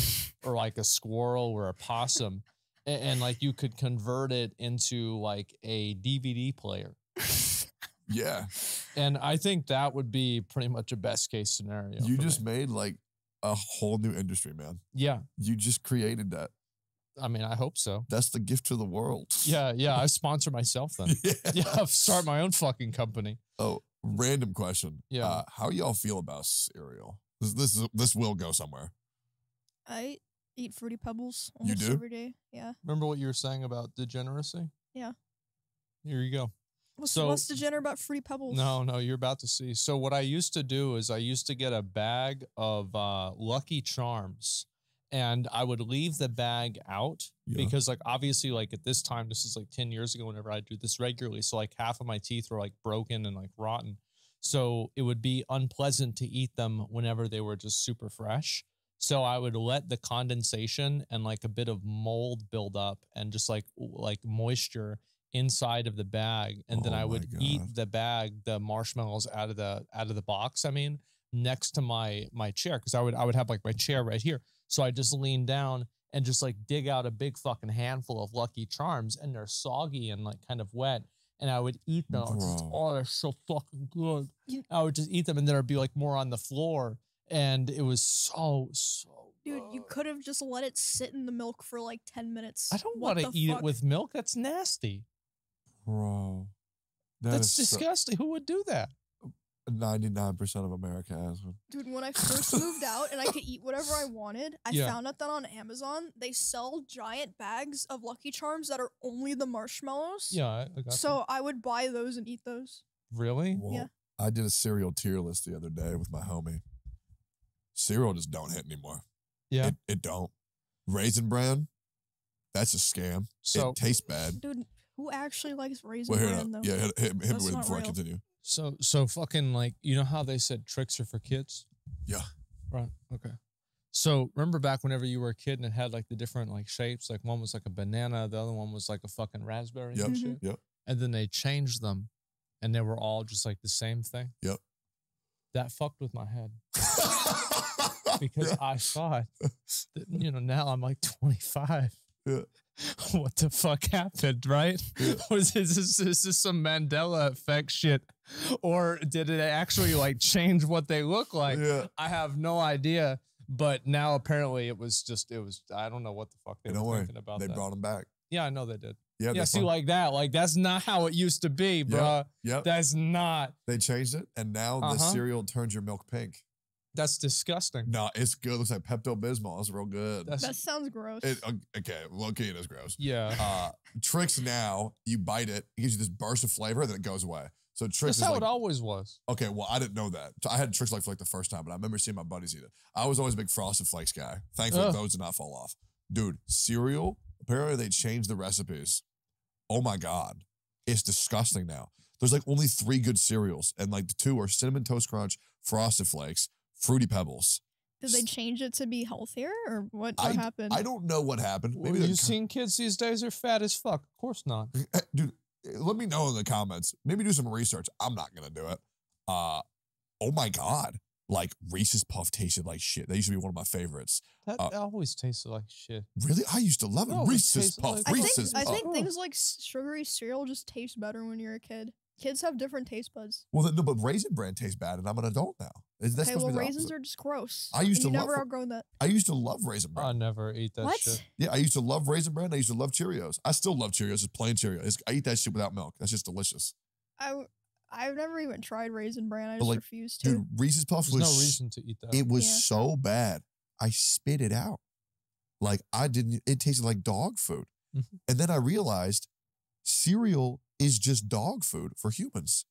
or like a squirrel or a possum, and, and like you could convert it into like a D V D player. Yeah. And I think that would be pretty much a best case scenario. You just me. made like a whole new industry, man. Yeah. You just created that. I mean, I hope so. That's the gift to the world. Yeah, yeah. I sponsor myself then. Yeah. Yeah, start my own fucking company. Oh. Random question. Yeah. Uh, how y'all feel about cereal? This this, is, this will go somewhere. I eat Fruity Pebbles almost you do? every day. Yeah. Remember what you were saying about degeneracy? Yeah. Here you go. What's, so, what's degenerate about Fruity Pebbles? No, no, you're about to see. So what I used to do is I used to get a bag of uh, Lucky Charms, and I would leave the bag out yeah. because, like, obviously, like, at this time, this is, like, ten years ago whenever I do this regularly. So, like, half of my teeth were, like, broken and, like, rotten. So it would be unpleasant to eat them whenever they were just super fresh. So I would let the condensation and, like, a bit of mold build up and just, like, like moisture inside of the bag. And oh then I would God. eat the bag, the marshmallows out of the out of the box, I mean, next to my my chair. Because I would, I would have, like, my chair right here. So I just lean down and just like dig out a big fucking handful of Lucky Charms, and they're soggy and like kind of wet. And I would eat them. Just, oh, they're so fucking good. You, I would just eat them, and there would be like more on the floor. And it was so, so Dude, good. You could have just let it sit in the milk for like ten minutes. I don't want to eat fuck? it with milk. That's nasty. Bro. That That's disgusting. So Who would do that? ninety-nine percent of America has one. Dude, when I first moved out and I could eat whatever I wanted, I yeah. found out that on Amazon, they sell giant bags of Lucky Charms that are only the marshmallows. Yeah, I got So them. I would buy those and eat those. Really? Well, yeah. I did a cereal tier list the other day with my homie. Cereal just don't hit anymore. Yeah. It, it don't. Raisin Bran, that's a scam. So, it tastes bad. Dude, who actually likes Raisin well, Bran, though? Yeah, hit, hit, hit me with it before real. I continue. So, so fucking like, you know how they said tricks are for kids? Yeah. Right. Okay. So remember back whenever you were a kid and it had like the different like shapes, like one was like a banana. The other one was like a fucking raspberry. Yep. And shit. Yep. And then they changed them and they were all just like the same thing. Yep. That fucked with my head because yeah. I thought that, you know, now I'm like twenty-five. Yeah. What the fuck happened, right? Yeah. Was this, is, is this some Mandela effect shit? Or did it actually like change what they look like? Yeah. I have no idea. But now apparently it was just, it was, I don't know what the fuck they were worry. thinking about. They that. brought them back. Yeah, I know they did. Yeah, yeah see, fun. like that. Like, that's not how it used to be, bro. Yeah. Yep. That's not. They changed it, and now uh-huh. the cereal turns your milk pink. That's disgusting. No, nah, it's good. It looks like Pepto-Bismol. It's real good. That's, that sounds gross. It, okay, low-key it is gross. Yeah. Uh, Tricks now, you bite it, it gives you this burst of flavor, then it goes away. So Tricks That's is how like, it always was. Okay, well, I didn't know that. I had Tricks like for like the first time, but I remember seeing my buddies eat it. I was always a big Frosted Flakes guy. Thankfully, Ugh. those did not fall off. Dude, cereal, apparently they changed the recipes. Oh, my God. It's disgusting now. There's like only three good cereals, and like the two are Cinnamon Toast Crunch, Frosted Flakes, Fruity Pebbles. Did they change it to be healthier, or what, what I, happened? I don't know what happened. Maybe well, you've seen kids these days are fat as fuck. Of course not. Dude, let me know in the comments. Maybe do some research. I'm not going to do it. Uh, oh, my God. like Reese's Puff tasted like shit. They used to be one of my favorites. That uh, always tasted like shit. Really? I used to love it. No, Reese's Puff. Like Reese's I think, Puff. I think things like sugary cereal just taste better when you're a kid. Kids have different taste buds. Well, no, but Raisin Bran tastes bad, and I'm an adult now. That's okay, well, raisins opposite. Are just gross. I used and to you love never outgrown that. I used to love Raisin Bran. I never ate that what? Shit. Yeah, I used to love Raisin Bran. I used to love Cheerios. I still love Cheerios. It's plain Cheerios. It's, I eat that shit without milk. That's just delicious. I, I've never even tried Raisin Bran. I just like, refuse to. Dude, Reese's Puffs There's was... There's no reason to eat that. It was yeah. so bad. I spit it out. Like, I didn't... It tasted like dog food. Mm-hmm. And then I realized cereal is just dog food for humans.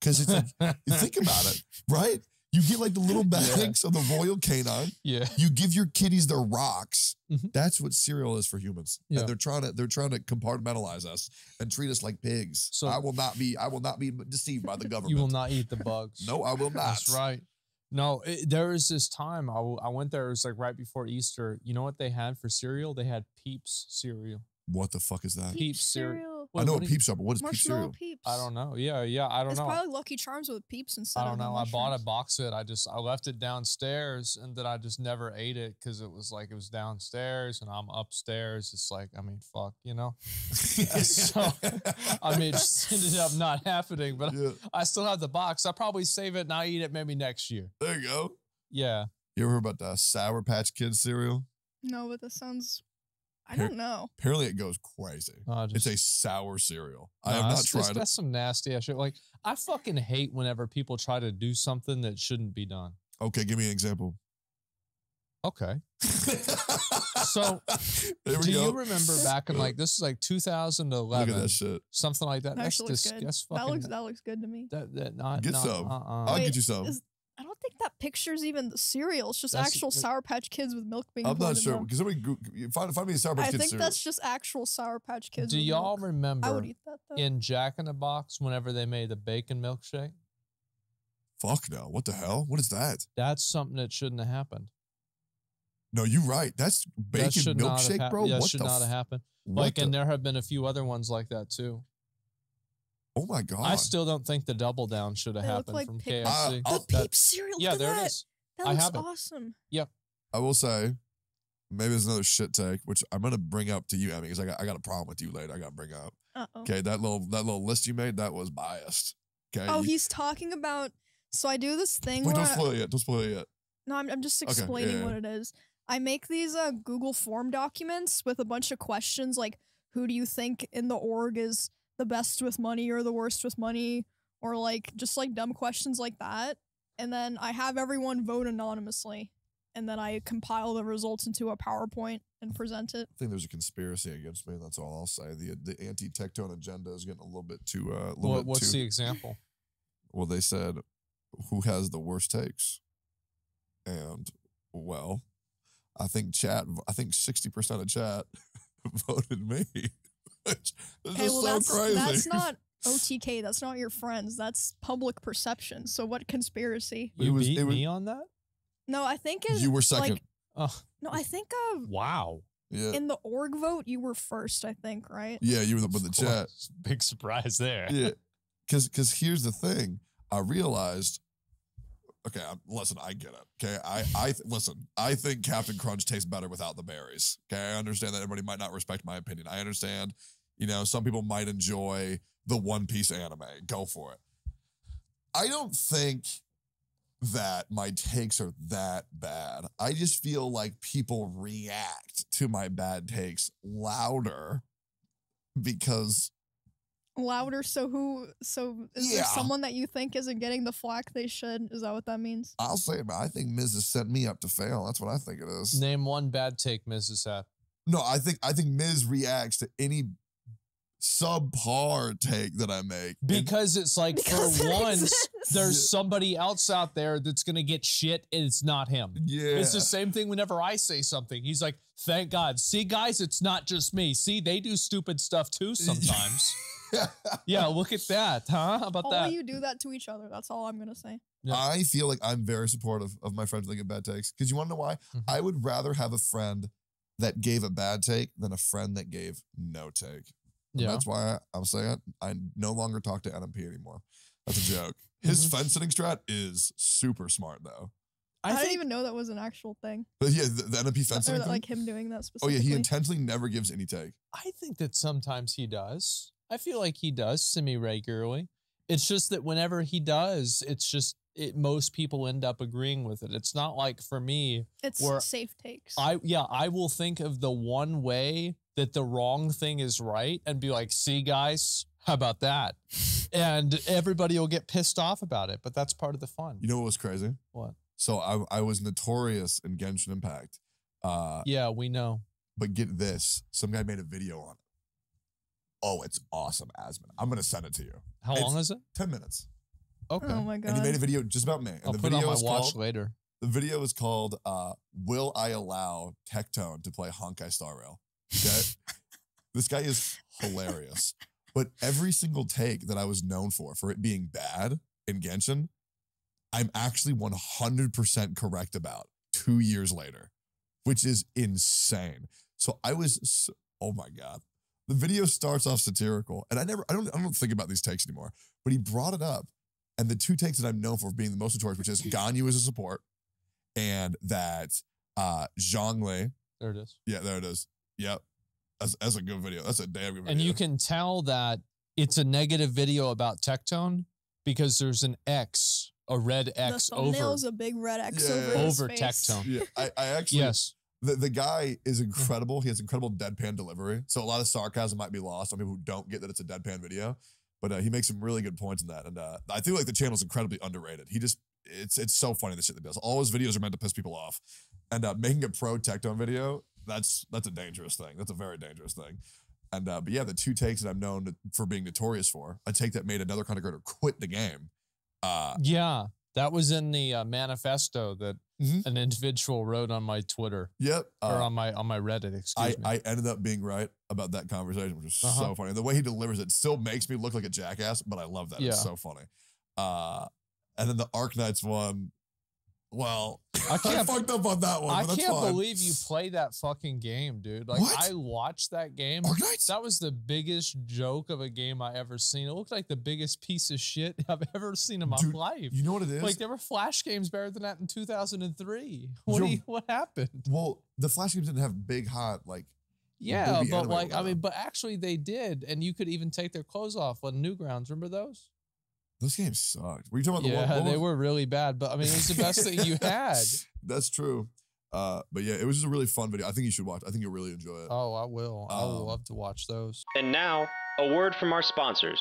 Because it's like, think about it, right? You get like the little bags yeah. of the royal canine. Yeah. You give your kitties their rocks. Mm-hmm. That's what cereal is for humans. Yeah. And they're trying to they're trying to compartmentalize us and treat us like pigs. So I will not be I will not be deceived by the government. You will not eat the bugs. No, I will not. That's right. No, it, there was this time I, I went there. It was like right before Easter. You know what they had for cereal? They had Peeps cereal. What the fuck is that? Peeps cereal. Wait, I know what, what Peeps are, but what is Peeps cereal? Peeps. I don't know. Yeah, yeah, I don't it's know. It's probably Lucky Charms with Peeps instead of I don't know. I bought a box of it. I just, I left it downstairs, and then I just never ate it because it was like, it was downstairs, and I'm upstairs. It's like, I mean, fuck, you know? So, I mean, it just ended up not happening, but yeah. I still have the box. I'll probably save it, and I'll eat it maybe next year. There you go. Yeah. You ever heard about the Sour Patch Kids cereal? No, but that sounds... I don't know. Apparently, it goes crazy. Uh, just, it's a sour cereal. Nah, I have not tried it. That's some nasty ass shit. Like, I fucking hate whenever people try to do something that shouldn't be done. Okay, give me an example. Okay. So, do go. you remember back in like, this is like two thousand eleven. Look at that shit. Something like that. That that's looks good. That's fucking, that, looks, that looks good to me. That, that, not, get not, some. Uh -uh. I'll Wait, get you some. Is, I don't think that picture's even the cereal. It's just that's actual it. Sour Patch Kids with milk being I'm not sure. Because somebody find, find me a Sour Patch I Kids I think cereal. That's just actual Sour Patch Kids. Do y'all remember I would eat that, though. In Jack in the Box whenever they made the bacon milkshake? Fuck no. What the hell? What is that? That's something that shouldn't have happened. No, you're right. That's bacon that milkshake, bro? Yeah, that what should the not have happened. What like, the and there have been a few other ones like that, too. Oh my god! I still don't think the double down should have happened like from K F C. Uh, the that, Peeps cereal, yeah, there that. It is. That I looks have awesome. It. Yeah, I will say, maybe there's another shit take, which I'm gonna bring up to you, Emmy, because I got I got a problem with you later. I gotta bring up. Uh oh. Okay, that little that little list you made that was biased. Okay. Oh, he's talking about. So I do this thing. Wait, where don't spoil it yet. Don't spoil it yet. No, I'm I'm just explaining okay, yeah, yeah. what it is. I make these uh, Google form documents with a bunch of questions like, who do you think in the org is the best with money or the worst with money, or like just like dumb questions like that, and then I have everyone vote anonymously, and then I compile the results into a PowerPoint and present it. I think there's a conspiracy against me. That's all I'll say. The the anti-Tectone agenda is getting a little bit too. Uh, little what, bit what's too, the example? Well, they said, who has the worst takes, and well, I think chat. I think sixty percent of chat voted me. This hey, is well, so that's, crazy. That's not O T K. That's not your friends. That's public perception. So what conspiracy? You it was, beat it was, me on that? No, I think it, you were second. Like, oh. No, I think of wow. Yeah. In the org vote, you were first. I think right. Yeah, you were the, with the chat. Big surprise there. Yeah, because because here's the thing. I realized. Okay, I'm, listen, I get it. Okay, I, I listen, I think Captain Crunch tastes better without the berries. Okay, I understand that everybody might not respect my opinion. I understand, you know, some people might enjoy the One Piece anime. Go for it. I don't think that my takes are that bad. I just feel like people react to my bad takes louder because... Louder, so who, so is yeah. there someone that you think isn't getting the flack they should? Is that what that means? I'll say it, but I think Miz has set me up to fail. That's what I think it is. Name one bad take Miz has had. No, I think, I think Miz reacts to any subpar take that I make. Because and, it's like, because for it once, exists. There's somebody else out there that's going to get shit and it's not him. Yeah. It's the same thing whenever I say something. He's like, thank God. See, guys, it's not just me. See, they do stupid stuff too sometimes. Yeah, look at that, huh? How about all that? All you do that to each other. That's all I'm going to say. Yeah. I feel like I'm very supportive of my friends that get bad takes. Because you want to know why? Mm-hmm. I would rather have a friend that gave a bad take than a friend that gave no take. Yeah. That's why I, I'm saying I no longer talk to N M P anymore. That's a joke. His mm-hmm. fence sitting strat is super smart, though. I, I think, didn't even know that was an actual thing. But yeah, the, the N M P fence sitting, like him doing that specifically. Oh yeah, he intentionally never gives any take. I think that sometimes he does. I feel like he does semi-regularly. It's just that whenever he does, it's just it. Most people end up agreeing with it. It's not like for me, it's where safe takes. I yeah, I will think of the one way that the wrong thing is right and be like, "See, guys, how about that?" And everybody will get pissed off about it, but that's part of the fun. You know what was crazy? What? So I I was notorious in Genshin Impact. Uh, yeah, we know. But get this, some guy made a video on it. Oh, it's awesome, Asmon. I'm gonna send it to you. How it's long is it? Ten minutes. Okay. Oh my god. And he made a video just about me. And I'll the put video it on my is watch called, later. The video is called uh, "Will I Allow Tectone to Play Honkai: Star Rail?" Okay. This guy is hilarious. But every single take that I was known for, for it being bad in Genshin, I'm actually one hundred percent correct about two years later, which is insane. So I was, so, oh my god. The video starts off satirical, and I never, I don't, I don't think about these takes anymore. But he brought it up, and the two takes that I'm known for being the most notorious, which is Ganyu is a support, and that uh, Zhongli. There it is. Yeah, there it is. Yep, that's that's a good video. That's a damn good video. And you can tell that it's a negative video about Tectone because there's an X, a red X the over. There's a big red X yeah, over, over Tectone. Yeah, I, I actually. Yes. The, the guy is incredible. He has incredible deadpan delivery. So a lot of sarcasm might be lost on people who don't get that it's a deadpan video. But uh, he makes some really good points in that. And uh, I feel like the channel's incredibly underrated. He just, it's it's so funny, the shit that he does. All his videos are meant to piss people off. And uh, making a pro Tectone video, that's that's a dangerous thing. That's a very dangerous thing. And uh, but yeah, the two takes that I'm known to, for being notorious for, a take that made another content creator quit the game. Uh, yeah, that was in the uh, manifesto that Mm-hmm. an individual wrote on my Twitter. Yep. Or uh, on my on my Reddit, excuse I, me. I ended up being right about that conversation, which is uh-huh. so funny. And the way he delivers it still makes me look like a jackass, but I love that. Yeah. It's so funny. Uh, and then the Arknights one, well, I, can't, I fucked up on that one. I can't fine. believe you play that fucking game, dude. Like, what? I watched that game. Arknights? That was the biggest joke of a game I ever seen. It looked like the biggest piece of shit I've ever seen in my dude, life. You know what it is? Like, there were Flash games better than that in two thousand three. What do you, what happened? Well, the Flash games didn't have big, hot, like... Yeah, but like, I mean, but actually they did. And you could even take their clothes off on Newgrounds. Remember those? Those games sucked. Were you talking about yeah, the one? Yeah, they were really bad, but I mean, it was the best thing you had. That's true. Uh, but yeah, it was just a really fun video. I think you should watch. I think you'll really enjoy it. Oh, I will. Um, I would love to watch those. And now, a word from our sponsors.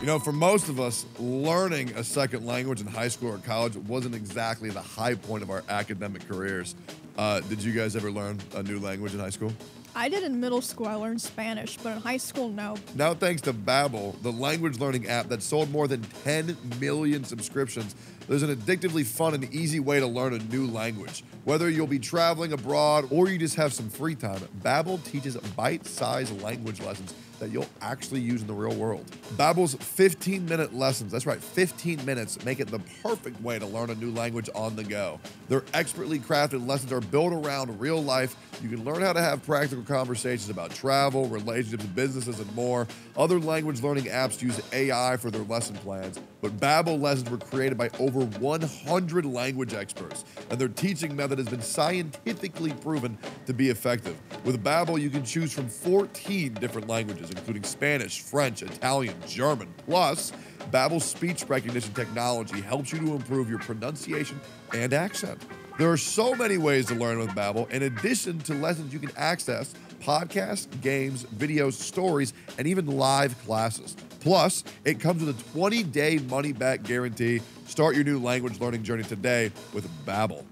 You know, for most of us, learning a second language in high school or college wasn't exactly the high point of our academic careers. Uh, did you guys ever learn a new language in high school? I did in middle school. I learned Spanish, but in high school, no. Now, thanks to Babbel, the language learning app that sold more than ten million subscriptions, there's an addictively fun and easy way to learn a new language. Whether you'll be traveling abroad or you just have some free time, Babbel teaches bite-sized language lessons that you'll actually use in the real world. Babbel's fifteen minute lessons, that's right, fifteen minutes, make it the perfect way to learn a new language on the go. Their expertly crafted lessons are built around real life. You can learn how to have practical conversations about travel, relationships, businesses, and more. Other language learning apps use A I for their lesson plans, but Babbel lessons were created by over one hundred language experts, and their teaching method has been scientifically proven to be effective. With Babbel, you can choose from fourteen different languages, including Spanish, French, Italian, German. Plus, Babbel's speech recognition technology helps you to improve your pronunciation and accent. There are so many ways to learn with Babbel. In addition to lessons, you can access podcasts, games, videos, stories, and even live classes. Plus, it comes with a twenty day money-back guarantee. Start your new language learning journey today with Babbel.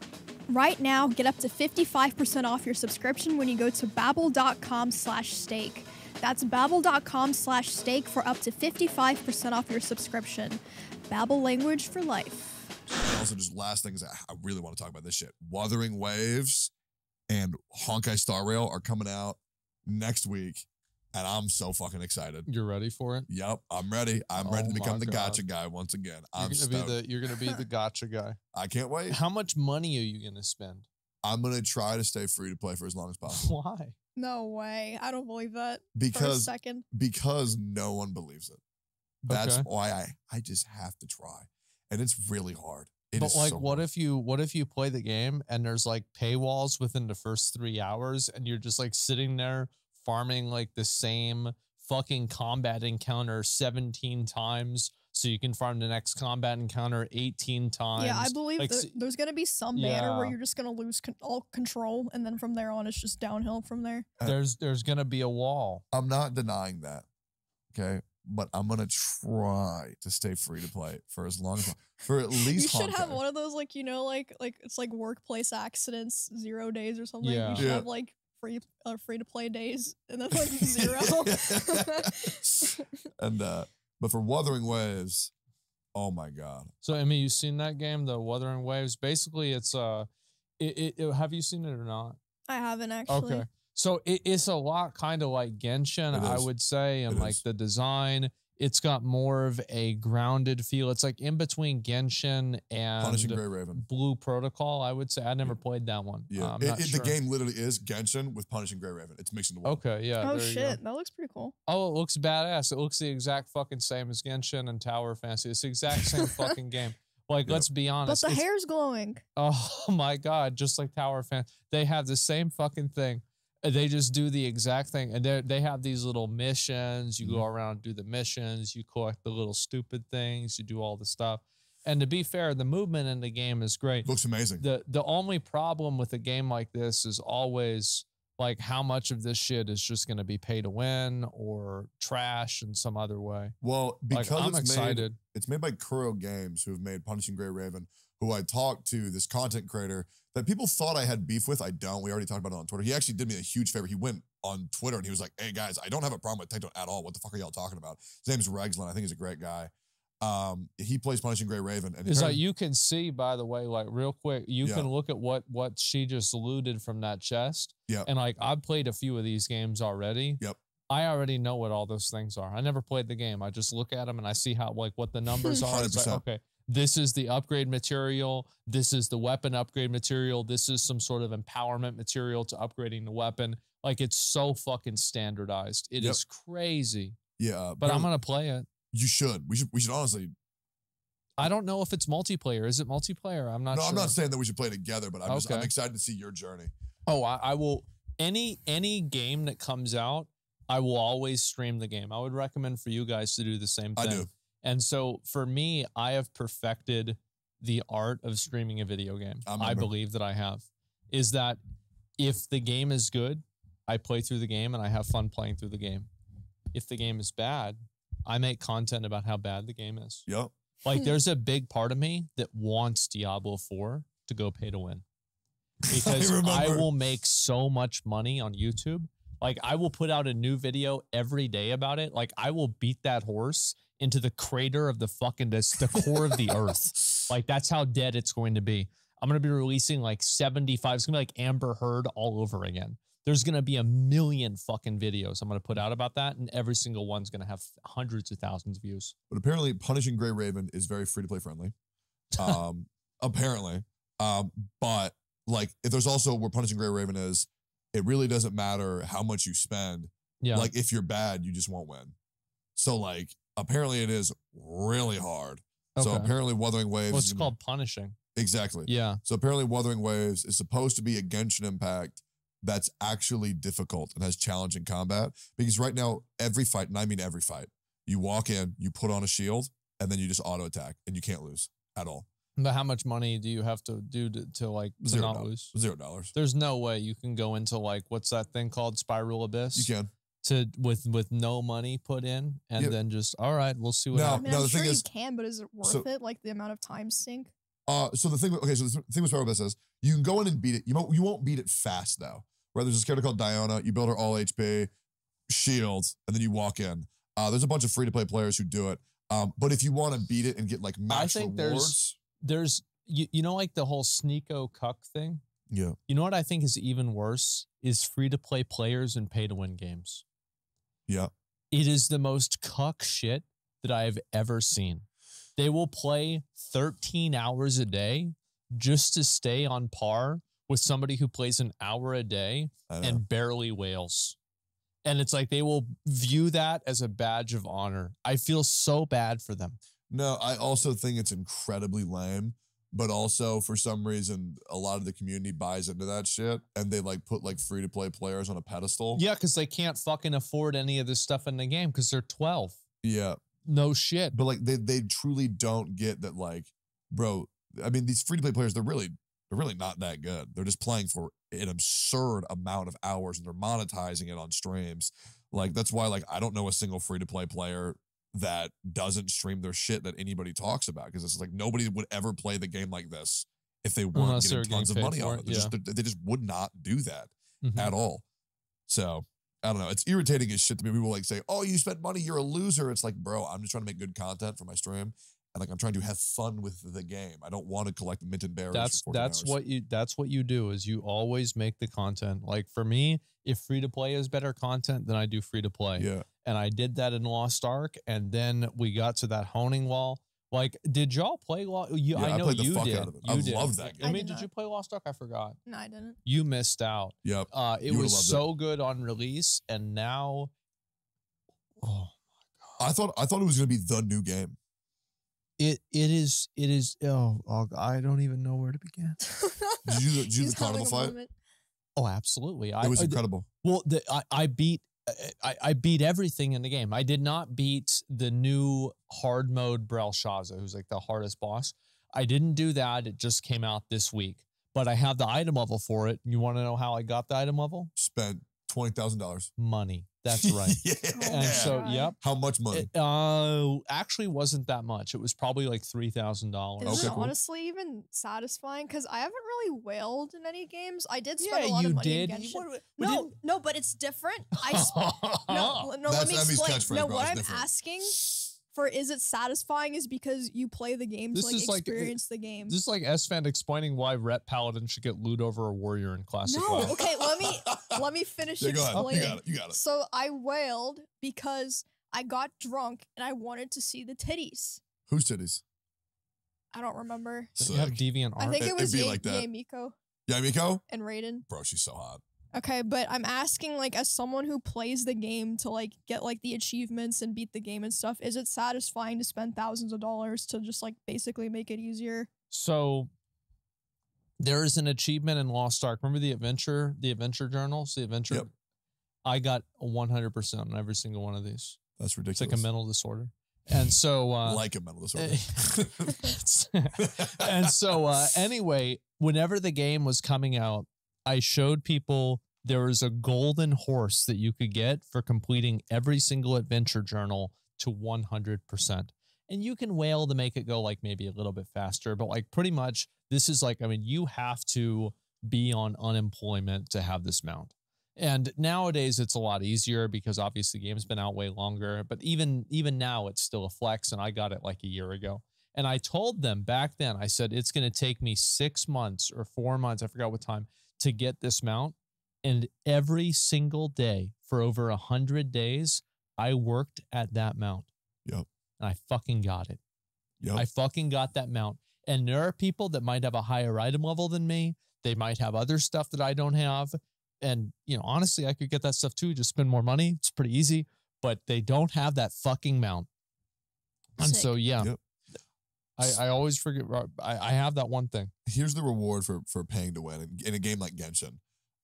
Right now, get up to fifty-five percent off your subscription when you go to babbel.com slash steak. That's babbel.com slash steak for up to fifty-five percent off your subscription. Babbel language for life. Also, just last things I really want to talk about this shit. Wuthering Waves and Honkai Star Rail are coming out next week, and I'm so fucking excited. You're ready for it? Yep, I'm ready. I'm oh ready to become the God. gacha guy once again. I'm you're gonna be the You're going to be the gacha guy. I can't wait. How much money are you going to spend? I'm going to try to stay free to play for as long as possible. Why? No way. I don't believe that because, for a second. Because no one believes it. That's okay. why I, I just have to try. and it's really hard. It but is like, so what hard. if you what if you play the game and there's like paywalls within the first three hours, and you're just like sitting there farming like the same fucking combat encounter seventeen times, so you can farm the next combat encounter eighteen times. Yeah, I believe like, there, there's going to be some yeah. banner where you're just going to lose con all control, and then from there on, it's just downhill from there. There's there's going to be a wall. I'm not denying that, okay? But I'm going to try to stay free to play for as long as, for at least You should Honkai. have one of those, like, you know, like, like it's like workplace accidents, zero days or something. Yeah. You should yeah. have, like, free uh, free to play days, and then, like, zero. and, uh, But for Wuthering Waves, oh my god! So, I mean, you've seen that game, the Wuthering Waves. Basically, it's uh, it, it, it have you seen it or not? I haven't actually. Okay, so it, it's a lot kind of like Genshin, I would say, and it like is. the design. It's got more of a grounded feel. It's like in between Genshin and Punishing Gray Raven. Blue Protocol, I would say. I never yeah. played that one. Yeah, uh, it, it, sure. The game literally is Genshin with Punishing Gray Raven. It's mixing the world. Okay, yeah. Oh, shit. That looks pretty cool. Oh, it looks badass. It looks the exact fucking same as Genshin and Tower Fantasy. It's the exact same fucking game. Like, yep. let's be honest. But the hair's glowing. Oh, my God. Just like Tower Fantasy. They have the same fucking thing. They just do the exact thing, and they they have these little missions. You mm-hmm. go around and do the missions. You collect the little stupid things. You do all the stuff. And to be fair, the movement in the game is great. Looks amazing. The the only problem with a game like this is always like how much of this shit is just going to be pay to win or trash in some other way. Well, because like, I'm it's excited. Made, it's made by Kuro Games, who have made Punishing Gray Raven, who I talked to, this content creator that people thought I had beef with. I don't. We already talked about it on Twitter. He actually did me a huge favor. He went on Twitter and he was like, hey guys, I don't have a problem with Tectone at all. What the fuck are y'all talking about? His name's Regslin. I think he's a great guy. Um, he plays Punishing Gray Raven. And it's like, you can see, by the way, like real quick, you yeah. can look at what what she just looted from that chest. Yeah. And like, I've played a few of these games already. Yep. I already know what all those things are. I never played the game. I just look at them and I see how, like, what the numbers are. It's like, okay, this is the upgrade material. This is the weapon upgrade material. This is some sort of empowerment material to upgrading the weapon. Like, it's so fucking standardized. It yep. is crazy. Yeah. But I'm going to play it. You should. We should, we should honestly. I don't know if it's multiplayer. Is it multiplayer? I'm not no, sure. No, I'm not saying that we should play together, but I'm, okay. just, I'm excited to see your journey. Oh, I, I will. Any, any game that comes out, I will always stream the game. I would recommend for you guys to do the same thing. I do. And so for me, I have perfected the art of streaming a video game. I, I believe that I have. Is that if the game is good, I play through the game and I have fun playing through the game. If the game is bad, I make content about how bad the game is. Yep. Like, there's a big part of me that wants Diablo four to go pay to win. Because I, I will make so much money on YouTube. Like, I will put out a new video every day about it. Like, I will beat that horse into the crater of the fucking, this, the core of the earth. Like, that's how dead it's going to be. I'm going to be releasing like seventy-five. It's going to be like Amber Heard all over again. There's going to be a million fucking videos I'm going to put out about that. And every single one's going to have hundreds of thousands of views. But apparently Punishing Gray Raven is very free to play friendly. Um, apparently. Um, but like, if there's also where Punishing Gray Raven is, it really doesn't matter how much you spend. Yeah. Like, if you're bad, you just won't win. So like, apparently it is really hard. Okay. So apparently Wuthering Waves. Well, it's called Punishing. Exactly. Yeah. So apparently Wuthering Waves is supposed to be a Genshin Impact that's actually difficult and has challenging combat. Because right now, every fight, and I mean every fight, you walk in, you put on a shield, and then you just auto attack and you can't lose at all. But how much money do you have to do to, to like to Zero not dollars. lose? Zero dollars. There's no way you can go into like, what's that thing called? Spiral Abyss? You can. To with with no money put in and yeah. then just, all right, we'll see what no, happens. I mean, no, the sure thing is, you can, but is it worth so, it? Like the amount of time sink? Uh, so the thing, okay, so the thing with Spiral Abyss is you can go in and beat it. You won't, you won't beat it fast though. Right? There's this character called Diana. You build her all H P, shields, and then you walk in. Uh, there's a bunch of free to play players who do it. Um, but if you want to beat it and get like max I think rewards, there's, there's you, you know, like the whole Sneeko Cuck thing. Yeah. You know what I think is even worse is free to play players and pay to win games. Yeah. It is the most cuck shit that I have ever seen. They will play thirteen hours a day just to stay on par with somebody who plays an hour a day and barely wails. And it's like, they will view that as a badge of honor. I feel so bad for them. No, I also think it's incredibly lame, but also for some reason, a lot of the community buys into that shit and they like put like free to play players on a pedestal. Yeah, because they can't fucking afford any of this stuff in the game because they're twelve. Yeah. No shit. But like they, they truly don't get that, like, bro, I mean, these free to play players, they're really, they're really not that good. They're just playing for an absurd amount of hours and they're monetizing it on streams. Like, that's why, like, I don't know a single free to play player that doesn't stream their shit that anybody talks about, because it's like nobody would ever play the game like this if they weren't Unless getting tons of money on it. it. Yeah. Just, they just would not do that mm-hmm. at all. So I don't know. It's irritating as shit to me. People like say, "Oh, you spent money, you're a loser." It's like, bro, I'm just trying to make good content for my stream, and like I'm trying to have fun with the game. I don't want to collect mint and berries. That's for that's hours. what you that's what you do is you always make the content. Like for me, if free to play is better content, then I do free to play. Yeah. And I did that in Lost Ark, and then we got to that honing wall. Like, did y'all play Lost? Yeah, I know I played the you fuck did. Out of it. You I did. Love that game. I, I mean, did, did you play Lost Ark? I forgot. No, I didn't. You missed out. Yep. Uh, it was so it. good on release, and now, oh my god! I thought I thought it was gonna be the new game. It it is it is oh, oh I don't even know where to begin. Did you did you do the carnival fight? Oh, absolutely! It I, was incredible. I, well, the, I I beat. I, I beat everything in the game. I did not beat the new hard mode Brelshaza, who's like the hardest boss. I didn't do that. It just came out this week. But I have the item level for it. You want to know how I got the item level? Spent twenty thousand dollars. Money. That's right. Yeah. And so, yep. How much money? It, uh, actually wasn't that much. It was probably like three thousand dollars. Isn't okay, it cool. honestly even satisfying? Because I haven't really wailed in any games. I did spend yeah, a lot of money did. in Genshin. You did. No, no, but it's different. I no, no let me explain. No, what I'm different. asking for is it satisfying is because you play the game this to like experience like, the game. This is like S-Fan explaining why Rhett Paladin should get looted over a warrior in Classic WoW. No, okay, let me let me finish yeah, explaining. You got it, you got it. So I wailed because I got drunk and I wanted to see the titties. Whose titties? I don't remember. So you have deviant art? I think it, it was Ye like Yamiko. Yamiko? And Raiden. Bro, she's so hot. Okay, but I'm asking, like, as someone who plays the game to, like, get, like, the achievements and beat the game and stuff, is it satisfying to spend thousands of dollars to just, like, basically make it easier? So, there is an achievement in Lost Ark. Remember the adventure, the adventure journals, the adventure? Yep. I got one hundred percent on every single one of these. That's ridiculous. It's like a mental disorder. And so... Uh, like a mental disorder. And so, uh, anyway, whenever the game was coming out, I showed people there was a golden horse that you could get for completing every single adventure journal to one hundred percent. And you can wail to make it go like maybe a little bit faster, but like pretty much this is like, I mean, you have to be on unemployment to have this mount. And nowadays it's a lot easier because obviously the game's been out way longer, but even, even now it's still a flex and I got it like a year ago. And I told them back then, I said, it's going to take me six months or four months. I forgot what time. To get this mount, and every single day for over a hundred days, I worked at that mount. Yep. And I fucking got it. Yep. I fucking got that mount. And there are people that might have a higher item level than me. They might have other stuff that I don't have. And, you know, honestly, I could get that stuff too. Just spend more money. It's pretty easy, but they don't have that fucking mount. Sick. And so, yeah. Yep. I, I always forget. I, I have that one thing. Here's the reward for for paying to win in, in a game like Genshin.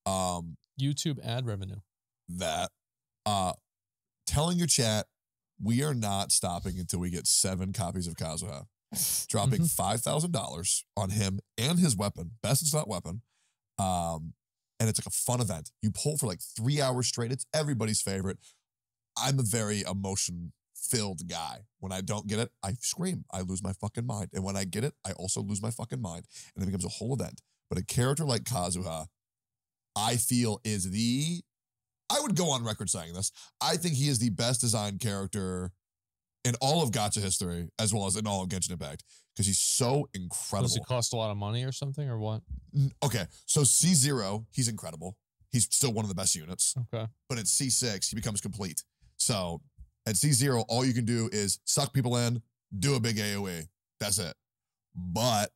Um, YouTube ad revenue. That. Uh, telling your chat, we are not stopping until we get seven copies of Kazuha. Dropping mm-hmm. five thousand dollars on him and his weapon. Best it's not weapon. Um, and it's like a fun event. You pull for like three hours straight. It's everybody's favorite. I'm a very emotion filled guy. When I don't get it, I scream. I lose my fucking mind. And when I get it, I also lose my fucking mind. And it becomes a whole event. But a character like Kazuha, I feel is the, I would go on record saying this, I think he is the best designed character in all of gacha history, as well as in all of Genshin Impact, because he's so incredible. Does it cost a lot of money or something, or what? Okay, so C zero, he's incredible. He's still one of the best units. Okay. But at C six, he becomes complete. So... At C zero, all you can do is suck people in, do a big AoE. That's it. But,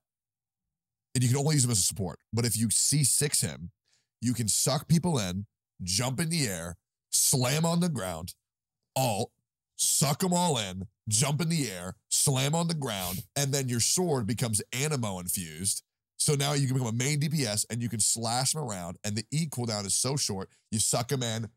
and you can only use him as a support. But if you C six him, you can suck people in, jump in the air, slam on the ground, alt, suck them all in, jump in the air, slam on the ground, and then your sword becomes animo infused. So now you can become a main D P S and you can slash them around, and the E cooldown is so short, you suck him in,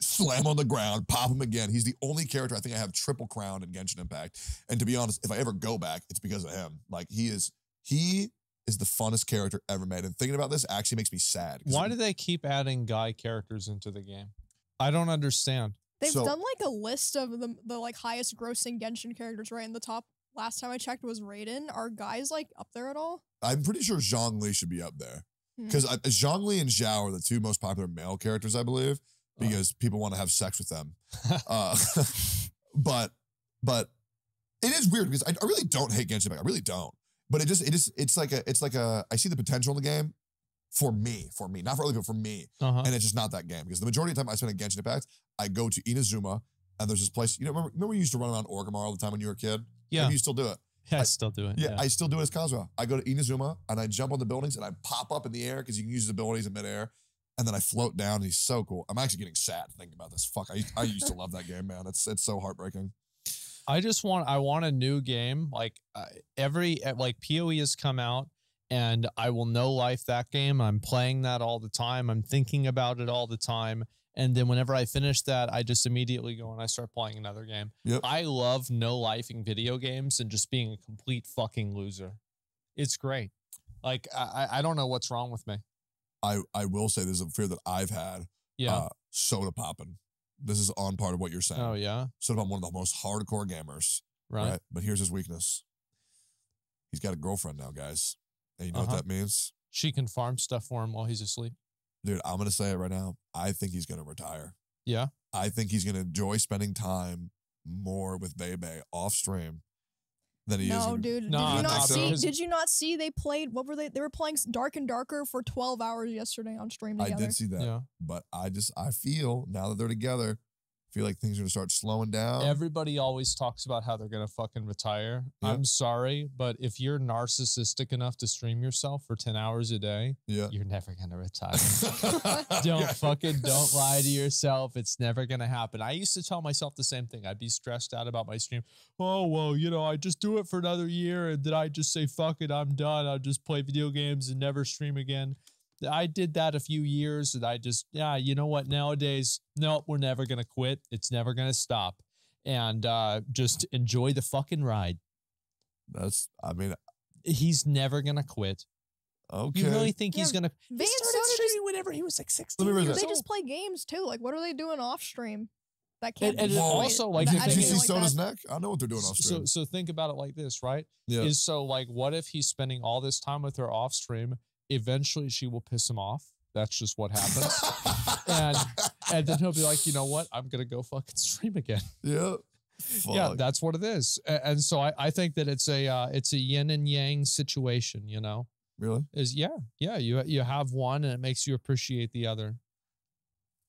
slam on the ground, pop him again. He's the only character I think I have triple crown in Genshin Impact. And to be honest, if I ever go back, it's because of him. Like, he is, he is the funnest character ever made. And thinking about this actually makes me sad. Why do they keep adding guy characters into the game? I don't understand. They've so, done like a list of the, the like highest grossing Genshin characters, right? In the top, last time I checked, was Raiden. Are guys like up there at all? I'm pretty sure Zhongli should be up there. Because mm. Zhongli and Zhao are the two most popular male characters, I believe, because oh. people want to have sex with them. uh, but but it is weird because I, I really don't hate Genshin Impact. I really don't. But it just, it just, it's like a, it's like a, I see the potential in the game. For me, for me, not for other people, for me. Uh-huh. And it's just not that game. Because the majority of the time I spend at Genshin Impact, I go to Inazuma, and there's this place, you know, remember, remember you used to run around Orgrimmar all the time when you were a kid? Yeah. Maybe you still do it. Yeah, I, I still do it. Yeah, yeah, I still do it as Kazuha. I go to Inazuma, and I jump on the buildings, and I pop up in the air, because you can use the abilities in midair, and then I float down, and he's so cool. I'm actually getting sad thinking about this. Fuck, I, I used to love that game, man. It's, it's so heartbreaking. I just want, I want a new game. Like, uh, every, like, P O E has come out, and I will know life that game. I'm playing that all the time. I'm thinking about it all the time. And then whenever I finish that, I just immediately go and I start playing another game. Yep. I love no lifing video games and just being a complete fucking loser. It's great. Like, I, I don't know what's wrong with me. I, I will say there's a fear that I've had. Yeah. Uh, soda popping. This is on part of what you're saying. Oh, yeah? Soda popping, one of the most hardcore gamers. Right. right? But here's his weakness. He's got a girlfriend now, guys. And you know uh-huh. what that means? She can farm stuff for him while he's asleep. Dude, I'm going to say it right now. I think he's going to retire. Yeah? I think he's going to enjoy spending time more with Bebe off stream than he no, is. No, dude. Did, nah, you not see, did you not see they played, what were they? They were playing Dark and Darker for twelve hours yesterday on stream together. I did see that. Yeah. But I just, I feel, now that they're together, I feel like things are going to start slowing down. Everybody always talks about how they're going to fucking retire. Yeah. I'm sorry, but if you're narcissistic enough to stream yourself for ten hours a day, yeah. you're never going to retire. don't yeah. fucking, don't lie to yourself. It's never going to happen. I used to tell myself the same thing. I'd be stressed out about my stream. Oh, well, you know, I just do it for another year. And then I just say, fuck it, I'm done. I'll just play video games and never stream again. I did that a few years and I just, yeah, you know what? Nowadays, no, we're never going to quit. It's never going to stop. And uh, just enjoy the fucking ride. That's, I mean. He's never going to quit. Okay. You really think yeah, he's going to. They he started so streaming whenever he was like sixteen. They just old. Play games too. Like, what are they doing off stream? That can't and, be. And well, also, like, did you see Soda's neck? I know what they're doing off stream. So, so think about it like this, right? Yeah. Is so like, what if he's spending all this time with her off stream? Eventually she will piss him off. That's just what happens. and and then he'll be like, you know what? I'm going to go fucking stream again. Yeah. Fuck. Yeah, that's what it is. And, and so I, I think that it's a uh, it's a yin and yang situation, you know? Really? Is Yeah. Yeah. You you have one and it makes you appreciate the other.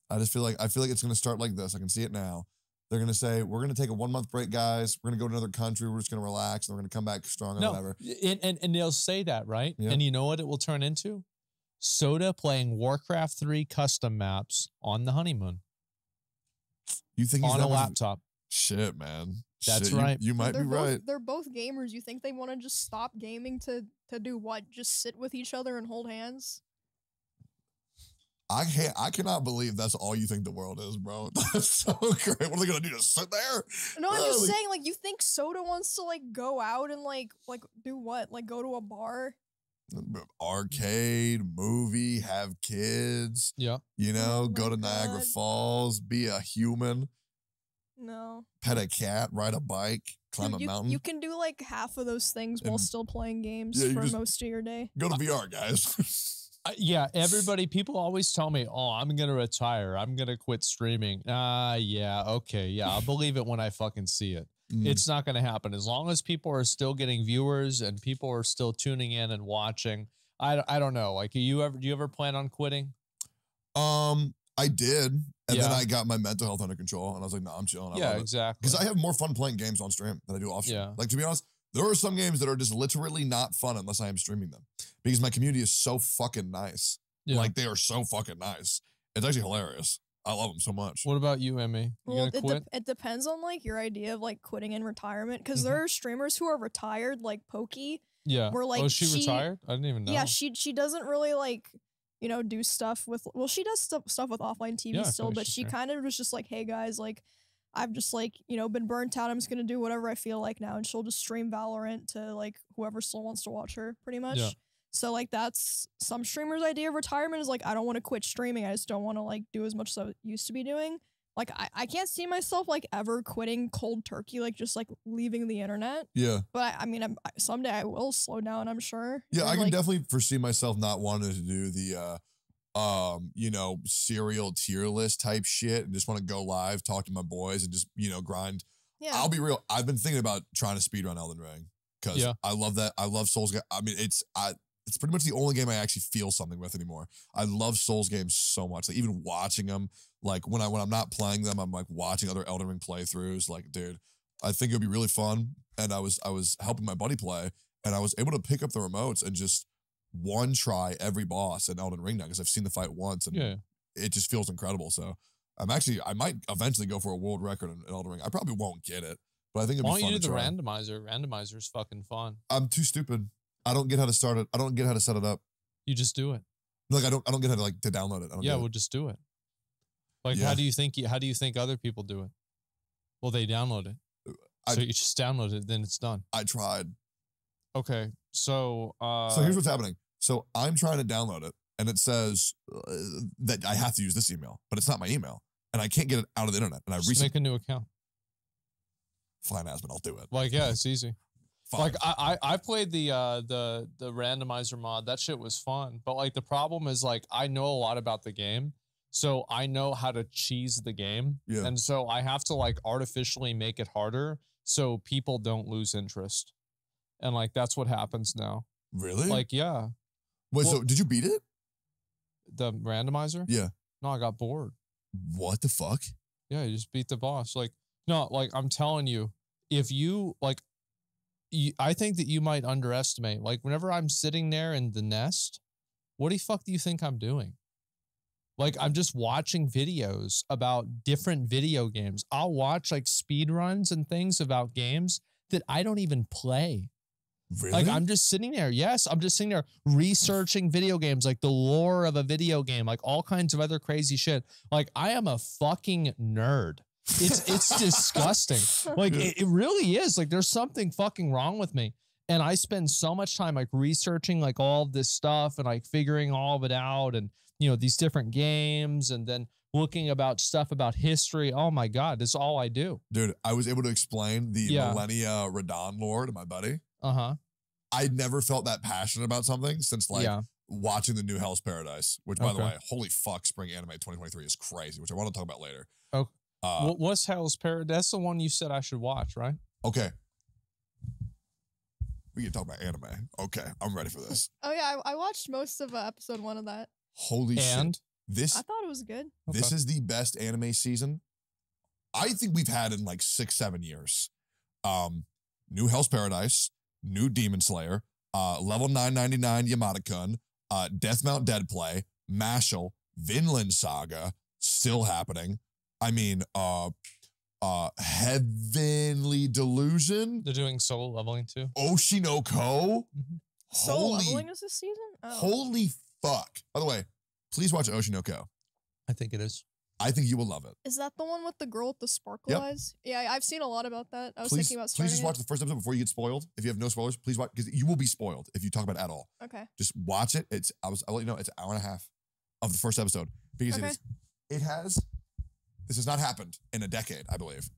I just feel like, I feel like it's going to start like this. I can see it now. They're going to say, we're going to take a one-month break, guys. We're going to go to another country. We're just going to relax. And we're going to come back strong or no, whatever. And, and, and they'll say that, right? Yep. And you know what it will turn into? Soda playing Warcraft three custom maps on the honeymoon. You think he's on a laptop. Shit, man. That's Shit, right. You, you might be both, right. They're both gamers. You think they want to just stop gaming to, to do what? Just sit with each other and hold hands? I can't, I cannot believe that's all you think the world is, bro. That's so great. What are they going to do, just sit there? No, I'm just saying, like, you think Soda wants to, like, go out and, like, like do what? Like, go to a bar? Arcade, movie, have kids. Yeah. You know, oh go to God. Niagara Falls, be a human. No. Pet a cat, ride a bike, climb Dude, you, a mountain. You can do, like, half of those things and, while still playing games yeah, for most of your day. Go to V R, guys. Yeah, everybody, people always tell me, oh, I'm going to retire. I'm going to quit streaming. Ah, uh, yeah, okay, yeah. I'll believe it when I fucking see it. Mm. It's not going to happen. As long as people are still getting viewers and people are still tuning in and watching, I, I don't know. Like, you ever, do you ever plan on quitting? Um, I did, and yeah. then I got my mental health under control, and I was like, no, nah, I'm chilling. I yeah, exactly. Because I have more fun playing games on stream than I do off stream. Yeah. Like, to be honest, there are some games that are just literally not fun unless I am streaming them because my community is so fucking nice. Yeah. Like, they are so fucking nice. It's actually hilarious. I love them so much. What about you, Emmy? You well, gonna it, quit? De it depends on like your idea of like quitting in retirement, because mm-hmm. there are streamers who are retired, like Pokey. Yeah. Where, like, oh, is she, she retired? I didn't even know. Yeah, she she doesn't really like, you know, do stuff with. Well, she does st stuff with offline T V yeah, still, but she kind of was just like, hey guys, like, I've just like, you know, been burnt out. I'm just gonna do whatever I feel like now, and she'll just stream Valorant to like whoever still wants to watch her, pretty much. Yeah. So like that's some streamers' idea of retirement is like, I don't want to quit streaming. I just don't want to like do as much as I used to be doing. Like I, I can't see myself like ever quitting cold turkey, like just like leaving the internet. Yeah. But I, I mean, I'm, someday I will slow down, I'm sure. Yeah, and I can like, definitely foresee myself not wanting to do the, uh, um, you know, serial tier list type shit and just want to go live, talk to my boys and just, you know, grind. Yeah. I'll be real. I've been thinking about trying to speedrun Elden Ring because yeah. I love that. I love Souls. I mean, it's, I, it's pretty much the only game I actually feel something with anymore. I love Souls games so much. Like even watching them, like when I when I'm not playing them, I'm like watching other Elden Ring playthroughs. Like, dude, I think it would be really fun. And I was I was helping my buddy play, and I was able to pick up the remotes and just one try every boss in Elden Ring now because I've seen the fight once, and yeah. it just feels incredible. So I'm actually I might eventually go for a world record in Elden Ring. I probably won't get it, but I think it'd be fun. Why don't you do the randomizer? Randomizer's fucking fun. I'm too stupid. I don't get how to start it. I don't get how to set it up. You just do it. Like I don't. I don't get how to like to download it. I don't yeah, we'll it. just do it. Like, yeah. how do you think? You, how do you think other people do it? Well, they download it. I, so you just download it, then it's done. I tried. Okay, so uh, so here's what's happening. So I'm trying to download it, and it says uh, that I have to use this email, but it's not my email, and I can't get it out of the internet. And I just make a new account. Fine, Asmon, I'll do it. Like yeah, it's easy. Fun. Like I, I, I played the uh, the the randomizer mod. That shit was fun. But like the problem is like I know a lot about the game, so I know how to cheese the game, yeah. and so I have to like artificially make it harder so people don't lose interest, and like that's what happens now. Really? Like yeah. Wait, well, so did you beat it? The randomizer? Yeah. No, I got bored. What the fuck? Yeah, you just beat the boss. Like no, like I'm telling you, if you like. I think that you might underestimate. Like, whenever I'm sitting there in the nest, what the fuck do you think I'm doing? Like, I'm just watching videos about different video games. I'll watch, like, speed runs and things about games that I don't even play. Really? Like, I'm just sitting there. Yes, I'm just sitting there researching video games, like the lore of a video game, like all kinds of other crazy shit. Like, I am a fucking nerd. It's it's disgusting. Like it, it really is. Like there's something fucking wrong with me. And I spend so much time like researching like all of this stuff and like figuring all of it out and you know these different games and then looking about stuff about history. Oh my God, that's all I do. Dude, I was able to explain the yeah. Millennia Radahn lore to my buddy. Uh-huh. I'd never felt that passionate about something since like yeah. watching the new Hell's Paradise, which by okay. the way, holy fuck, spring anime twenty twenty-three is crazy, which I want to talk about later. Okay. Uh, what was Hell's Paradise? That's the one you said I should watch, right? Okay. We can talk about anime. Okay, I'm ready for this. Oh, yeah, I, I watched most of uh, episode one of that. Holy and? shit. This, I thought it was good. Okay. This is the best anime season I think we've had in like six, seven years. Um, new Hell's Paradise, new Demon Slayer, uh, level nine ninety-nine Yamada-kun, uh, Death Mount Dead Play, Mashal, Vinland Saga, still happening. I mean, uh, uh, Heavenly Delusion. They're doing Soul Leveling too. Oshinoko. Mm-hmm. Soul holy, Leveling is this season? Oh. Holy fuck. By the way, please watch Oshinoko. I think it is. I think you will love it. Is that the one with the girl with the sparkle yep. eyes? Yeah, I've seen a lot about that. I was please, thinking about starting Please just watch it. the first episode before you get spoiled. If you have no spoilers, please watch, because you will be spoiled if you talk about it at all. Okay. Just watch it. It's, I was, I'll let you know, it's an hour and a half of the first episode. Because okay. it, is, it has... This has not happened in a decade, I believe.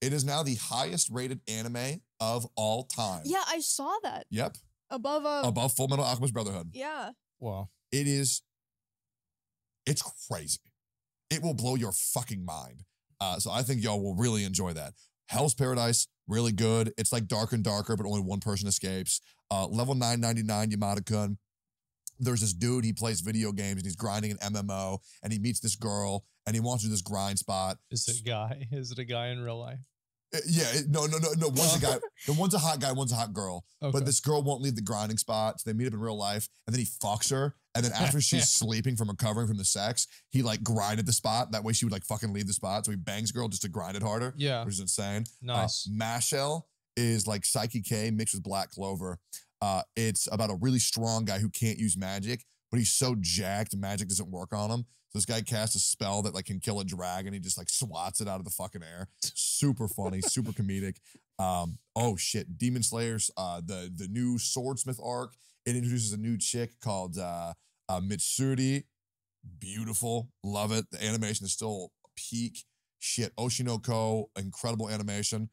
It is now the highest rated anime of all time. Yeah, I saw that. Yep. Above uh, Above Full Metal Alchemist Brotherhood. Yeah. Wow. It is, it's crazy. It will blow your fucking mind. Uh, so I think y'all will really enjoy that. Hell's Paradise, really good. It's like darker and darker, but only one person escapes. Uh, level nine ninety-nine Yamada-kun. There's this dude, he plays video games and he's grinding an M M O and he meets this girl and he wants to do this grind spot. Is it a guy? Is it a guy in real life? Yeah. It, no, no, no, no. One's a guy. The one's a hot guy, one's a hot girl. Okay. But this girl won't leave the grinding spot. So they meet up in real life and then he fucks her And then after she's sleeping from recovering from the sex, he like grinded the spot. That way she would like fucking leave the spot. So he bangs girl just to grind it harder. Yeah. Which is insane. Nice. Uh, Mashel is like Psyche K mixed with Black Clover. Uh, it's about a really strong guy who can't use magic, but he's so jacked, magic doesn't work on him. So this guy casts a spell that like can kill a dragon. He just like swats it out of the fucking air. Super funny, super comedic. Um, oh shit, Demon Slayers, uh, the, the new Swordsmith arc. It introduces a new chick called uh, uh, Mitsuri. Beautiful, love it. The animation is still peak. Shit, Oshinoko, incredible animation.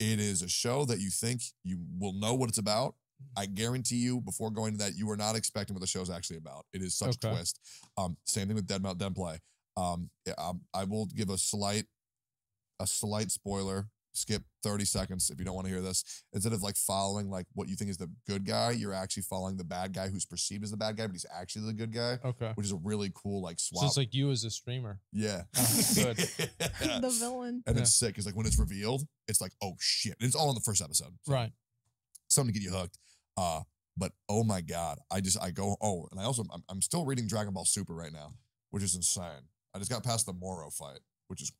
It is a show that you think you will know what it's about. I guarantee you, before going to that, you were not expecting what the show's actually about. It is such okay. a twist. Um, same thing with Deadmount Denplay. Um, um, I will give a slight, a slight spoiler. Skip thirty seconds if you don't want to hear this. Instead of like following like what you think is the good guy, you're actually following the bad guy who's perceived as the bad guy, but he's actually the good guy. Okay, which is a really cool like swap. So it's like you as a streamer. Yeah, oh, good. Yeah. The villain. And yeah. It's sick because like when it's revealed, it's like oh shit! And it's all in the first episode. So. Right. Something to get you hooked. Uh, but oh my God, I just, I go, oh, and I also, I'm, I'm still reading Dragon Ball Super right now, which is insane. I just got past the Moro fight, which is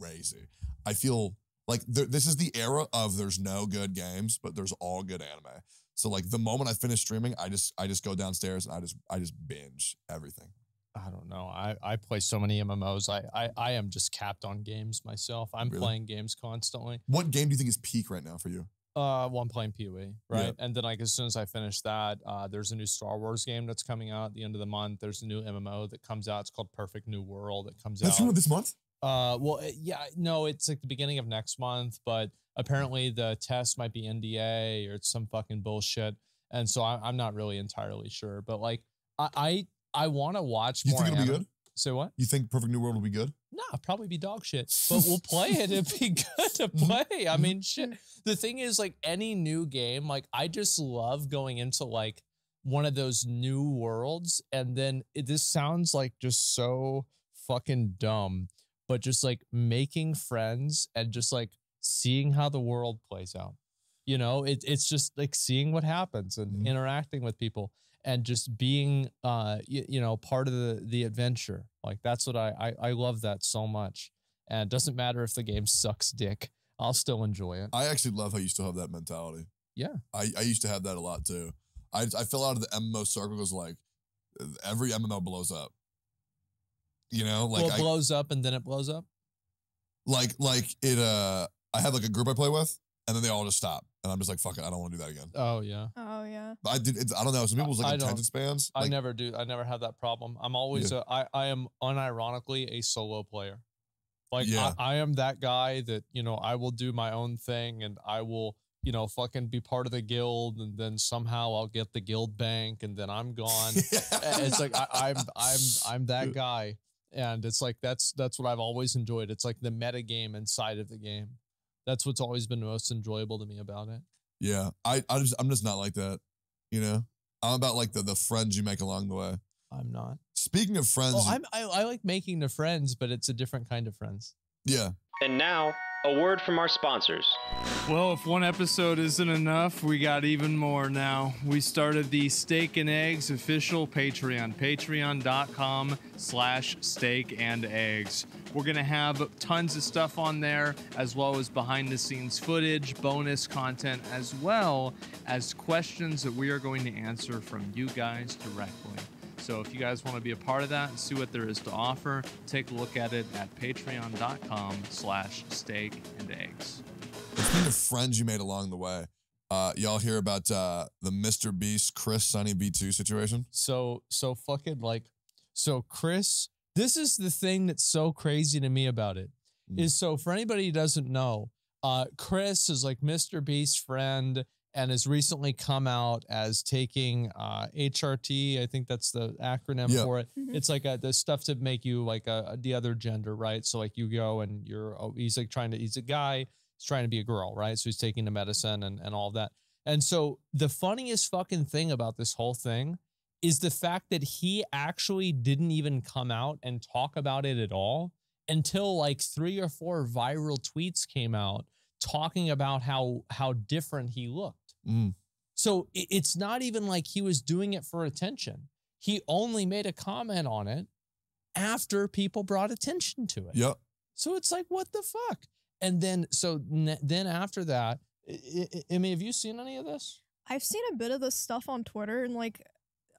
crazy. I feel like there, this is the era of there's no good games, but there's all good anime. So like the moment I finish streaming, I just, I just go downstairs and I just, I just binge everything. I don't know. I, I play so many M M Os. I, I, I am just capped on games myself. I'm really? playing games constantly. What game do you think is peak right now for you? Uh, well, I'm playing P O E, right? Yep. And then, like, as soon as I finish that, uh, there's a new Star Wars game that's coming out at the end of the month. There's a new M M O that comes out. It's called Perfect New World that comes that's out. That's from this month? Uh, well, yeah, no, it's like the beginning of next month, but apparently the test might be N D A or it's some fucking bullshit. And so I, I'm not really entirely sure. But, like, I I, I want to watch you more. You think it'll anime. be good? Say what? You think Perfect New World will be good? Nah, probably be dog shit. But we'll play it. It'd be good to play. I mean, shit. The thing is, like, any new game, like, I just love going into, like, one of those new worlds. And then it, this sounds, like, just so fucking dumb. But just, like, making friends and just, like, seeing how the world plays out. You know, it, it's just, like, seeing what happens and mm-hmm. interacting with people. And just being, uh, you, you know, part of the, the adventure. Like, that's what I, I, I love that so much. And it doesn't matter if the game sucks dick. I'll still enjoy it. I actually love how you still have that mentality. Yeah. I, I used to have that a lot, too. I, I fell out of the M M O circle because, like, every M M O blows up. You know? Like well, it blows I, up and then it blows up? Like, like it, uh, I have, like, a group I play with, and then they all just stop. And I'm just like, fuck it, I don't want to do that again. Oh, yeah. Oh, yeah. But I did. It's, I don't know. Some people's like I attention spans. Like, I never do. I never have that problem. I'm always, yeah. a, I, I am unironically a solo player. Like, yeah. I, I am that guy that, you know, I will do my own thing and I will, you know, fucking be part of the guild. And then somehow I'll get the guild bank and then I'm gone. It's like, I, I'm, I'm, I'm that guy. And it's like, that's, that's what I've always enjoyed. It's like the meta game inside of the game. That's what's always been most enjoyable to me about it. Yeah, I, I just, I'm just not like that, you know? I'm about, like, the, the friends you make along the way. I'm not. Speaking of friends... Oh, I'm, I, I like making the friends, but it's a different kind of friends. Yeah. And now, a word from our sponsors. Well, if one episode isn't enough, we got even more now. We started the Steak and Eggs official Patreon, patreon.com slash steak and eggs. We're going to have tons of stuff on there, as well as behind-the-scenes footage, bonus content, as well as questions that we are going to answer from you guys directly. So if you guys want to be a part of that and see what there is to offer, take a look at it at patreon.com slash steak and eggs. Speaking of friends you made along the way, uh, y'all hear about uh, the Mister Beast, Chris, Sunny B two situation? So, so fucking like, so Chris... This is the thing that's so crazy to me about it, is so for anybody who doesn't know, uh, Chris is like Mister Beast's friend and has recently come out as taking uh, H R T. I think that's the acronym yeah. for it. It's like a, the stuff to make you like a, the other gender, right? So like you go and you're, oh, he's like trying to, he's a guy, he's trying to be a girl, right? So he's taking the medicine and, and all of that. And so the funniest fucking thing about this whole thing is the fact that he actually didn't even come out and talk about it at all until like three or four viral tweets came out talking about how how different he looked. Mm. So it's not even like he was doing it for attention. he only made a comment on it after people brought attention to it. Yep. So it's like, what the fuck? And then, so then after that, I, I, I mean, have you seen any of this? I've seen a bit of this stuff on Twitter, and like,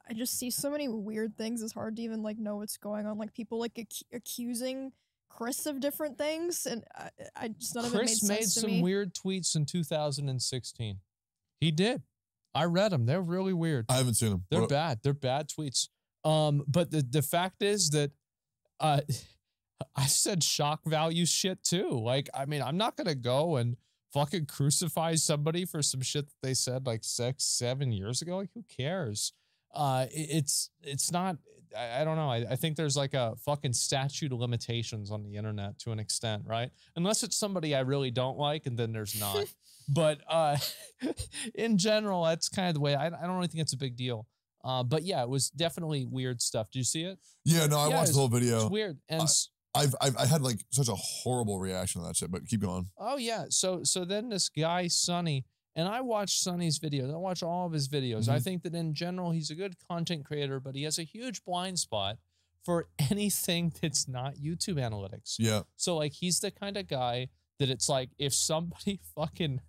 I just see so many weird things. It's hard to even like know what's going on. Like people like ac accusing Chris of different things, and I, I just none of it made sense to me. Chris made some weird tweets in two thousand sixteen. He did. I read them. They're really weird. I haven't seen them. They're what? bad. They're bad tweets. Um, but the the fact is that, uh, I said shock value shit too. Like, I mean, I'm not gonna go and fucking crucify somebody for some shit that they said like six, seven years ago. Like, who cares? Uh, it's it's not. I, I don't know. I, I think there's like a fucking statute of limitations on the internet to an extent, right? Unless it's somebody I really don't like, and then there's not. But uh, in general, that's kind of the way. I, I don't really think it's a big deal. Uh, but yeah, it was definitely weird stuff. Do you see it? Yeah, no, I yeah, watched was, the whole video. It's weird. And I, I've, I've I had like such a horrible reaction to that shit. But keep going. Oh yeah. So so then this guy Sonny. And I watch Sonny's videos. I watch all of his videos. Mm-hmm. I think that in general, he's a good content creator, but he has a huge blind spot for anything that's not YouTube analytics. Yeah. So like, he's the kind of guy that it's like, if somebody fucking,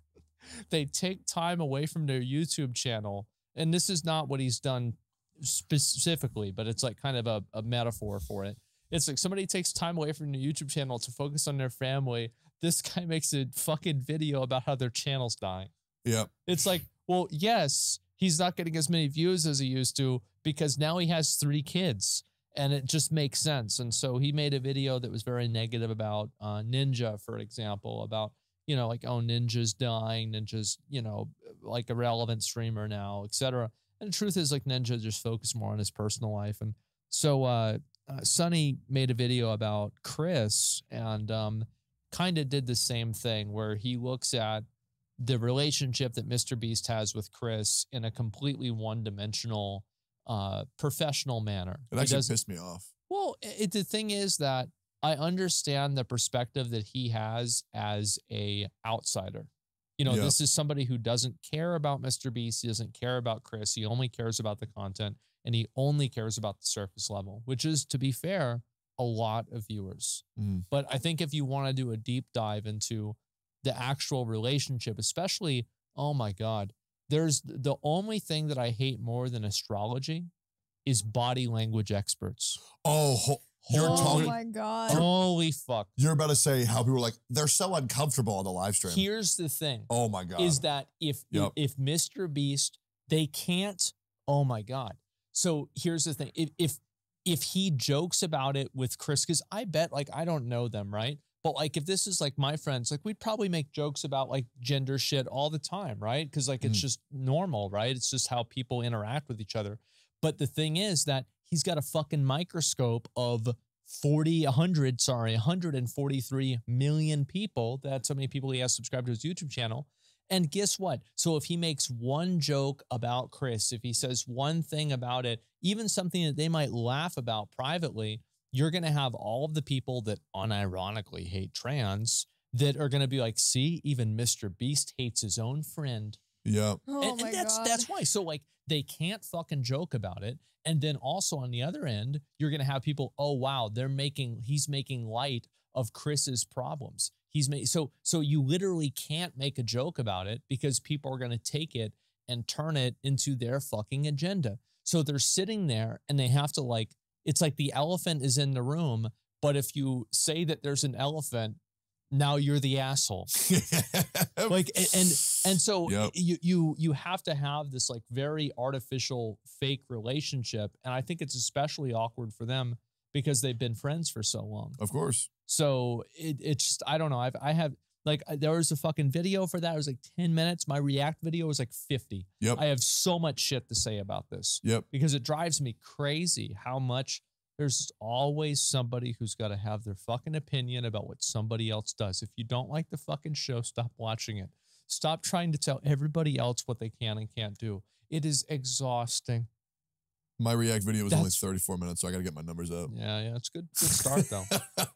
they take time away from their YouTube channel, and this is not what he's done specifically, but it's like kind of a, a metaphor for it. It's like somebody takes time away from the YouTube channel to focus on their family. This guy makes a fucking video about how their channel's dying. Yeah. It's like, well, yes, he's not getting as many views as he used to because now he has three kids, and it just makes sense. And so he made a video that was very negative about uh, Ninja, for example, about, you know, like, oh, Ninja's dying, Ninja's, you know, like a relevant streamer now, et cetera. And the truth is, like, Ninja just focused more on his personal life. And so uh, uh, Sonny made a video about Chris and um, kind of did the same thing where he looks at the relationship that Mister Beast has with Chris in a completely one-dimensional, uh, professional manner. It actually pissed me off. Well, it, the thing is that I understand the perspective that he has as a outsider. You know, yeah. This is somebody who doesn't care about Mister Beast. He doesn't care about Chris. He only cares about the content, and he only cares about the surface level, which is, to be fair, a lot of viewers. Mm. But I think if you want to do a deep dive into the actual relationship, especially, oh my God, there's the only thing that I hate more than astrology is body language experts. Oh, ho you're oh my God. Holy fuck. You're about to say how people are like, they're so uncomfortable on the live stream. Here's the thing. Oh my God. Is that if, yep. if, if Mister Beast, they can't, oh my God. So here's the thing. If, if, if he jokes about it with Chris, because I bet, like, I don't know them, right? But like, if this is like my friends, like, we'd probably make jokes about like gender shit all the time, right? Because like, it's mm. just normal, right? It's just how people interact with each other. But the thing is that he's got a fucking microscope of forty, one hundred, sorry, one hundred forty-three million people. That's how many people he has subscribed to his YouTube channel. And guess what? So if he makes one joke about Chris, if he says one thing about it, even something that they might laugh about privately, you're going to have all of the people that unironically hate trans that are going to be like, see, even Mister Beast hates his own friend. Yeah. Oh and, my and that's, God. That's why. So like, they can't fucking joke about it. And then also on the other end, you're going to have people, oh, wow, they're making, he's making light of Chris's problems. He's made, so, so you literally can't make a joke about it because people are going to take it and turn it into their fucking agenda. So they're sitting there and they have to like, it's like the elephant is in the room, but if you say that there's an elephant, now you're the asshole. Like, and and, and so yep. you you you have to have this like very artificial fake relationship, and I think it's especially awkward for them because they've been friends for so long. Of course. So it it's just, I don't know. I've I have like there was a fucking video for that. It was like ten minutes. My React video was like fifty. Yep. I have so much shit to say about this. Yep. Because it drives me crazy how much there's always somebody who's got to have their fucking opinion about what somebody else does. If you don't like the fucking show, stop watching it. Stop trying to tell everybody else what they can and can't do. It is exhausting. My React video was that's, only thirty-four minutes, so I got to get my numbers up. Yeah, yeah, it's good. Good start though.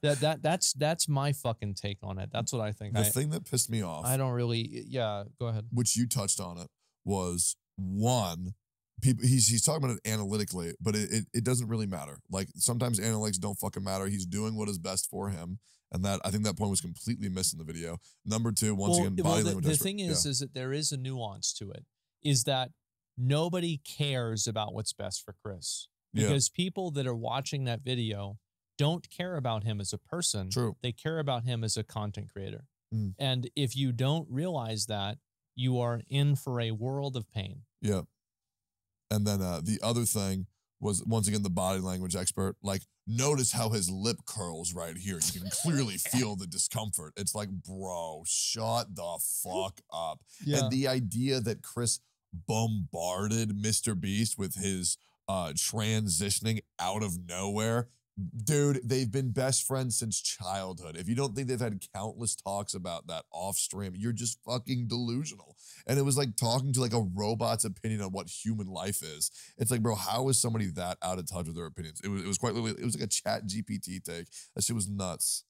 that that that's that's my fucking take on it. That's what I think. The I, thing that pissed me off. I don't really. Yeah, go ahead. Which you touched on it was one people, he's he's talking about it analytically, but it, it it doesn't really matter. Like sometimes analytics don't fucking matter. He's doing what is best for him, and that I think that point was completely missed in the video. Number two, once well, again, body well, the, language. The thing is, yeah. is that there is a nuance to it. Is that nobody cares about what's best for Chris because yeah. people that are watching that video don't care about him as a person. True. They care about him as a content creator. Mm. And if you don't realize that, you are in for a world of pain. Yeah. And then uh, the other thing was, once again, the body language expert. Like, notice how his lip curls right here. You can clearly feel the discomfort. It's like, bro, shut the fuck up. Yeah. And the idea that Chris bombarded Mister Beast with his uh, transitioning out of nowhere. Dude, they've been best friends since childhood. If you don't think they've had countless talks about that off stream, you're just fucking delusional. And it was like talking to like a robot's opinion on what human life is. It's like, bro, how is somebody that out of touch with their opinions? It was, it was quite literally, it was like a Chat G P T take. That shit was nuts.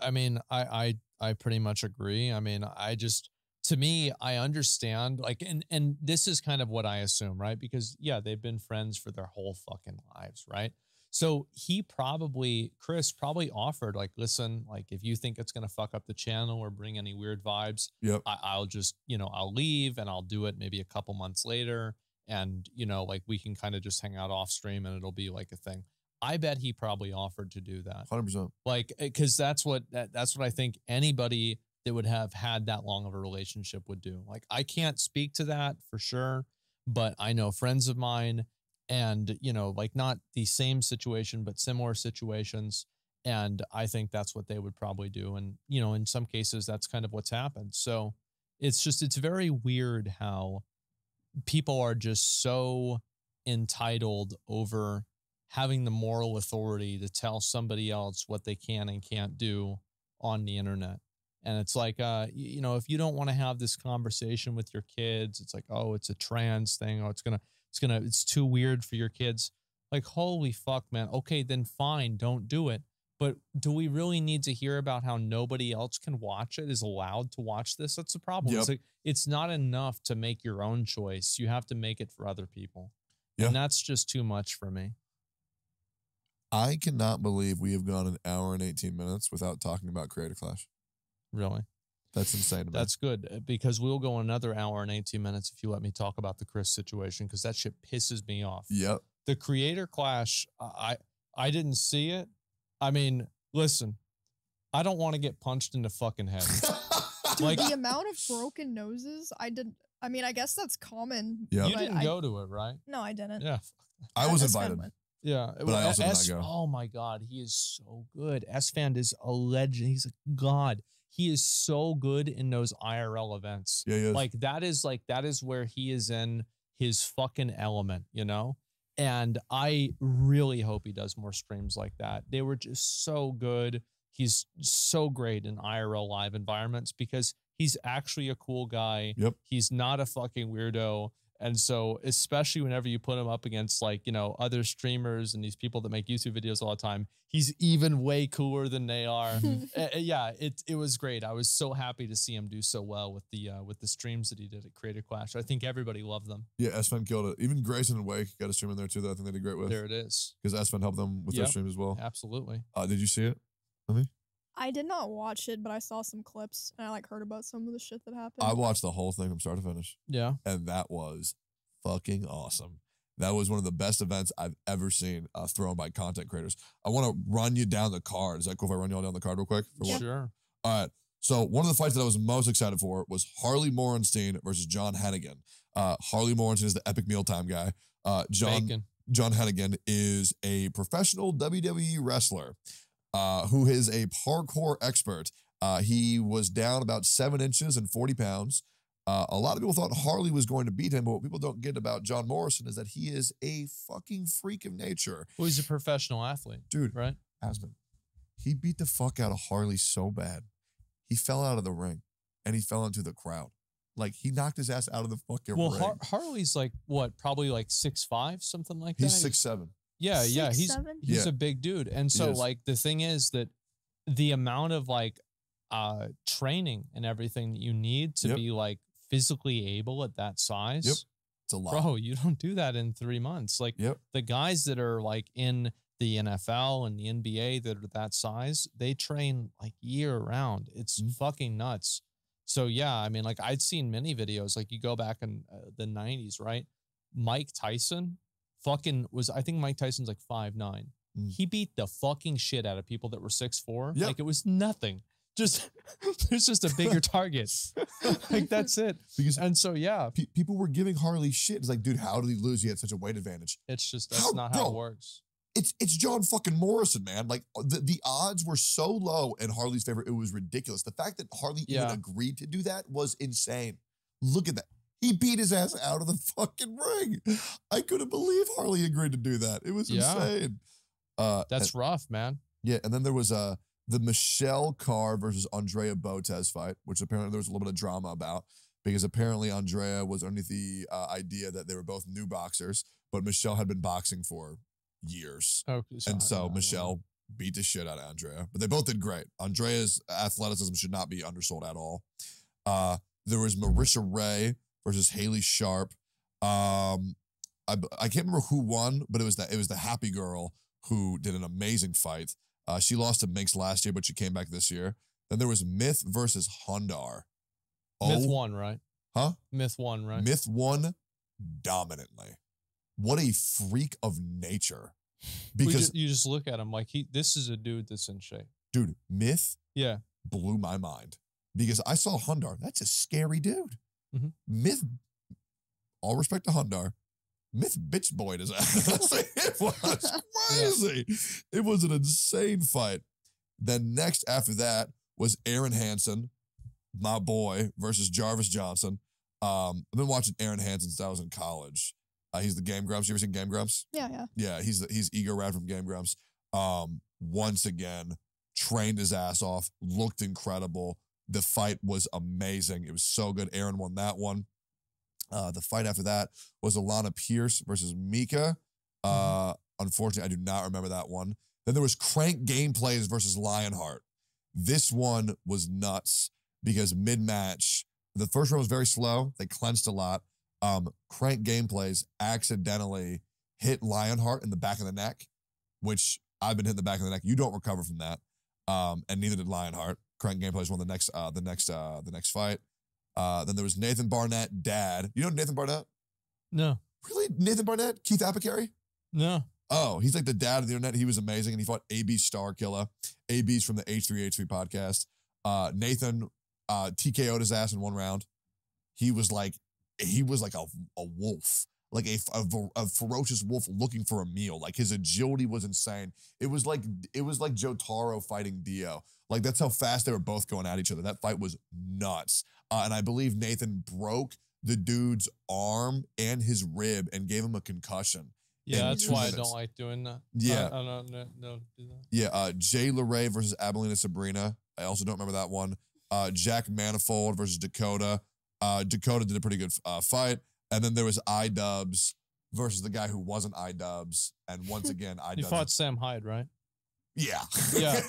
I mean, I, I, I pretty much agree. I mean, I just, to me, I understand like, and, and this is kind of what I assume, right? Because yeah, they've been friends for their whole fucking lives, right? So he probably, Chris probably offered like, listen, like if you think it's going to fuck up the channel or bring any weird vibes, yep. I, I'll just, you know, I'll leave and I'll do it maybe a couple months later. And, you know, like we can kind of just hang out off stream and it'll be like a thing. I bet he probably offered to do that. one hundred percent. Like, cause that's what, that, that's what I think anybody that would have had that long of a relationship would do. Like, I can't speak to that for sure, but I know friends of mine and, you know, like not the same situation, but similar situations. And I think that's what they would probably do. And, you know, in some cases, that's kind of what's happened. So it's just, it's very weird how people are just so entitled over having the moral authority to tell somebody else what they can and can't do on the internet. And it's like, uh, you know, if you don't want to have this conversation with your kids, it's like, oh, it's a trans thing. Oh, it's going to, It's gonna, it's too weird for your kids. Like, holy fuck, man. Okay, then fine, don't do it. But do we really need to hear about how nobody else can watch it, is allowed to watch this? That's the problem. Yep. It's like, it's not enough to make your own choice. You have to make it for other people. Yep. And that's just too much for me. I cannot believe we have gone an hour and eighteen minutes without talking about Creator Clash. Really? That's insane. That's good, because we'll go another hour and eighteen minutes if you let me talk about the Chris situation, because that shit pisses me off. Yep. The Creator Clash, I I didn't see it. I mean, listen, I don't want to get punched in the fucking head. Dude, like, the amount of broken noses, I didn't. I mean, I guess that's common. Yep. You didn't I, go to it, right? No, I didn't. Yeah. I was invited. Yeah, but I also S, did not go. Oh my God, he is so good. S-Fan is a legend. He's a god. He is so good in those I R L events. Yeah, yeah. Like that is like that is where he is in his fucking element, you know. And I really hope he does more streams like that. They were just so good. He's so great in I R L live environments because he's actually a cool guy. Yep. He's not a fucking weirdo. And so, especially whenever you put him up against like, you know, other streamers and these people that make YouTube videos all the time, he's even way cooler than they are. uh, yeah, it it was great. I was so happy to see him do so well with the uh, with the streams that he did at Creator Clash. I think everybody loved them. Yeah, S-Fan killed it. Even Grayson and Wake got a stream in there too that I think they did great with. There it is. Because S-Fan helped them with yep. their streams as well. Absolutely. Uh, did you see it? Let me. I did not watch it, but I saw some clips and I like heard about some of the shit that happened. I watched the whole thing from start to finish. Yeah. And that was fucking awesome. That was one of the best events I've ever seen uh, thrown by content creators. I want to run you down the card. Is that cool if I run you all down the card real quick? For yeah. Sure. All right. So one of the fights that I was most excited for was Harley Morenstein versus John Hennigan. Uh, Harley Morenstein is the epic mealtime guy. Uh, John, Bacon. John Hennigan is a professional W W E wrestler. Uh, who is a parkour expert. Uh, he was down about seven inches and forty pounds. Uh, a lot of people thought Harley was going to beat him, but what people don't get about John Morrison is that he is a fucking freak of nature. Well, he's a professional athlete. Dude, right? Asmon, he beat the fuck out of Harley so bad. He fell out of the ring, and he fell into the crowd. Like, he knocked his ass out of the fucking well, ring. Well, Har Harley's like, what, probably like six five, something like he's that? He's six seven. Yeah, Six, yeah, he's seven? he's yeah. a big dude, and so like the thing is that the amount of like uh, training and everything that you need to yep. be like physically able at that size, yep. It's a lot. Bro, you don't do that in three months. Like yep. the guys that are like in the N F L and the N B A that are that size, they train like year round. It's mm-hmm. fucking nuts. So yeah, I mean, like I'd seen many videos, like you go back in uh, the nineties, right? Mike Tyson fucking was, I think Mike Tyson's like five nine. Mm. He beat the fucking shit out of people that were six four. Yep. Like it was nothing. Just, there's just a bigger target. Like that's it. Because and so, yeah. Pe people were giving Harley shit. It's like, dude, how did he lose? He had such a weight advantage. It's just, that's how, not bro, how it works. It's it's John fucking Morrison, man. Like the, the odds were so low in Harley's favor, it was ridiculous. The fact that Harley yeah. even agreed to do that was insane. Look at that. He beat his ass out of the fucking ring. I couldn't believe Harley agreed to do that. It was yeah. insane. Uh, That's and, rough, man. Yeah, and then there was uh, the Michelle Carr versus Andrea Botes fight, which apparently there was a little bit of drama about because apparently Andrea was underneath the uh, idea that they were both new boxers, but Michelle had been boxing for years. Oh, and so Michelle beat the shit out of Andrea, but they both did great. Andrea's athleticism should not be undersold at all. Uh, there was Marisha Ray versus Haley Sharp. Um, I, I can't remember who won, but it was that it was the Happy Girl who did an amazing fight. Uh, she lost to Minx last year, but she came back this year. Then there was Myth versus Hondar. Oh, Myth won, right? Huh? Myth won, right? Myth won dominantly. What a freak of nature. Because just, you just look at him like he this is a dude that's in shape. Dude, Myth yeah. blew my mind. Because I saw Hundar. That's a scary dude. Mm-hmm. Myth, all respect to Hundar, Myth bitch boyed his ass. It was crazy. Yeah. It was an insane fight. Then next after that was Aaron Hansen, my boy, versus Jarvis Johnson. Um, I've been watching Aaron Hansen since I was in college. Uh, he's the Game Grumps. You ever seen Game Grumps? Yeah, yeah. Yeah, he's the, he's Ego Rad from Game Grumps. Um, once again, trained his ass off, looked incredible. The fight was amazing. It was so good. Aaron won that one. Uh, the fight after that was Alana Pierce versus Mika. Uh, mm. Unfortunately, I do not remember that one. Then there was Crank Gameplays versus Lionheart. This one was nuts because mid-match, the first round was very slow. They clenched a lot. Um, Crank Gameplays accidentally hit Lionheart in the back of the neck, which I've been hitting the back of the neck. You don't recover from that, um, and neither did Lionheart. Crank Gameplays won the next, uh, the next, uh, the next fight. Uh, then there was Nathan Barnett, Dad. You know Nathan Barnett? No. Really, Nathan Barnett? Keith Apicary? No. Oh, he's like the dad of the internet. He was amazing, and he fought A B Starkiller. A B's from the H three H three podcast. Uh, Nathan uh, T K O'd his ass in one round. He was like. He was like a, a wolf, like a, a, a ferocious wolf looking for a meal. Like his agility was insane. It was like, it was like Jotaro fighting Dio. Like that's how fast they were both going at each other. That fight was nuts. Uh, and I believe Nathan broke the dude's arm and his rib and gave him a concussion. Yeah, that's why minutes. I don't like doing that. Yeah. I, I don't know. No, do that. Yeah. Uh, Jay LeRae versus Abilene Sabrina. I also don't remember that one. Uh, Jack Manifold versus Dakota. Uh, Dakota did a pretty good uh, fight. And then there was iDubbbz versus the guy who wasn't iDubbbz. And once again, iDubbbz. You fought Sam Hyde, right? Yeah. Yeah.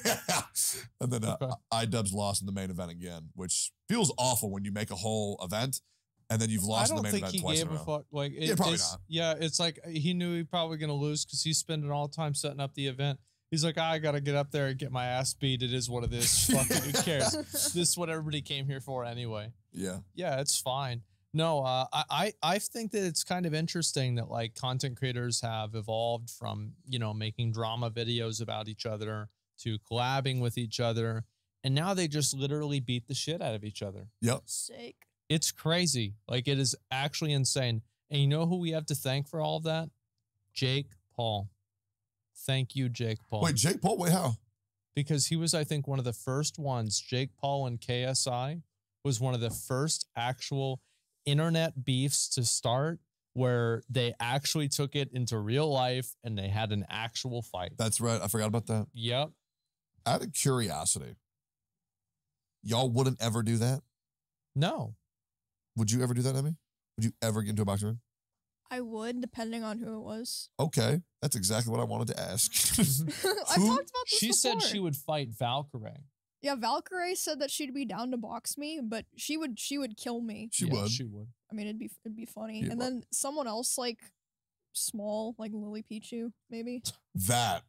And then uh, okay. iDubbbz lost in the main event again, which feels awful when you make a whole event and then you've lost in the main event twice in a row. I don't think he gave a fuck. Like, it, yeah, probably not. Yeah, it's like he knew he probably going to lose because he's spending all the time setting up the event. He's like, I got to get up there and get my ass beat. It is what it is. Fuck it, who cares? This is what everybody came here for anyway. Yeah. Yeah, it's fine. No, uh, I, I think that it's kind of interesting that, like, content creators have evolved from, you know, making drama videos about each other to collabing with each other. And now they just literally beat the shit out of each other. Yep. Sick. It's crazy. Like, it is actually insane. And you know who we have to thank for all of that? Jake Paul. Thank you, Jake Paul. Wait, Jake Paul? Wait, how? Because he was, I think, one of the first ones. Jake Paul and K S I was one of the first actual internet beefs to start where they actually took it into real life and they had an actual fight. That's right. I forgot about that. Yep. Out of curiosity, y'all wouldn't ever do that? No. Would you ever do that, Emmy? Would you ever get into a boxing ring? I would, depending on who it was. Okay. That's exactly what I wanted to ask. I talked about this She before. Said she would fight Valkyrie. Yeah, Valkyrie said that she'd be down to box me, but she would she would kill me. She yeah, would. She would. I I mean, it'd be it'd be funny. Yeah. And then someone else like small, like Lily Pichu, maybe. That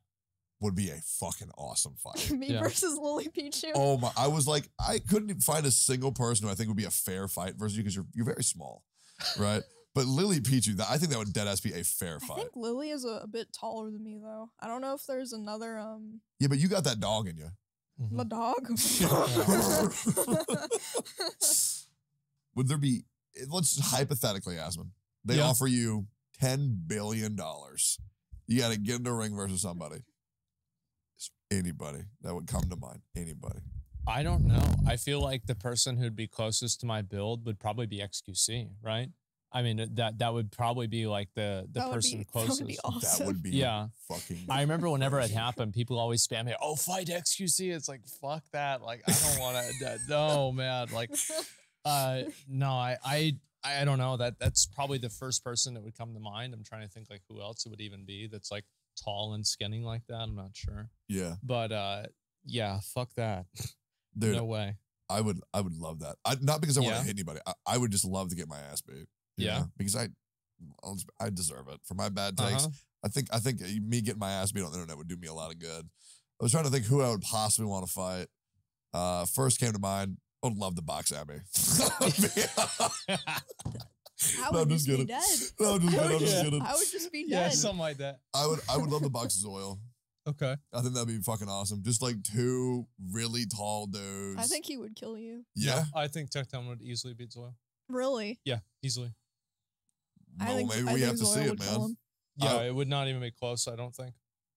would be a fucking awesome fight. Me yeah. versus Lily Pichu. Oh my! I was like, I couldn't even find a single person who I think would be a fair fight versus you because you're you're very small, right? But Lily Pichu, I think that would deadass be a fair fight. I think Lily is a, a bit taller than me, though. I don't know if there's another. Um. Yeah, but you got that dog in you. Mm-hmm. My dog. Would there be? Let's just hypothetically, Asmon, they yeah. offer you ten billion dollars. You got to get in the ring versus somebody. Anybody that would come to mind. Anybody. I don't know. I feel like the person who'd be closest to my build would probably be X Q C, right? I mean, that that would probably be like the the that person be, closest. That would be awesome. That would be yeah. fucking. I remember whenever it happened, people always spam me. Oh, fight X Q C! It's like fuck that. Like I don't want to. No, man. Like, uh, no, I, I I don't know. That that's probably the first person that would come to mind. I'm trying to think like who else it would even be. That's like tall and skinny like that. I'm not sure. Yeah. But uh, yeah, fuck that. Dude, no way. I would I would love that. I, not because I yeah. want to hit anybody. I, I would just love to get my ass beat. Yeah, know? Because I, I'll, I deserve it for my bad takes. Uh-huh. I think I think me getting my ass beat on the internet would do me a lot of good. I was trying to think who I would possibly want to fight. Uh, first came to mind. I would love to box Abby. I would just be dead. I would just be dead. Yeah, something like that. I would I would love to box Zoil. Okay. I think that'd be fucking awesome. Just like two really tall dudes. I think he would kill you. Yeah. yeah I think Tectone would easily beat Zoil. Really? Yeah, easily. No, I think, maybe I we think have to Zoya see it, man. Yeah, I, it would not even be close. I don't think.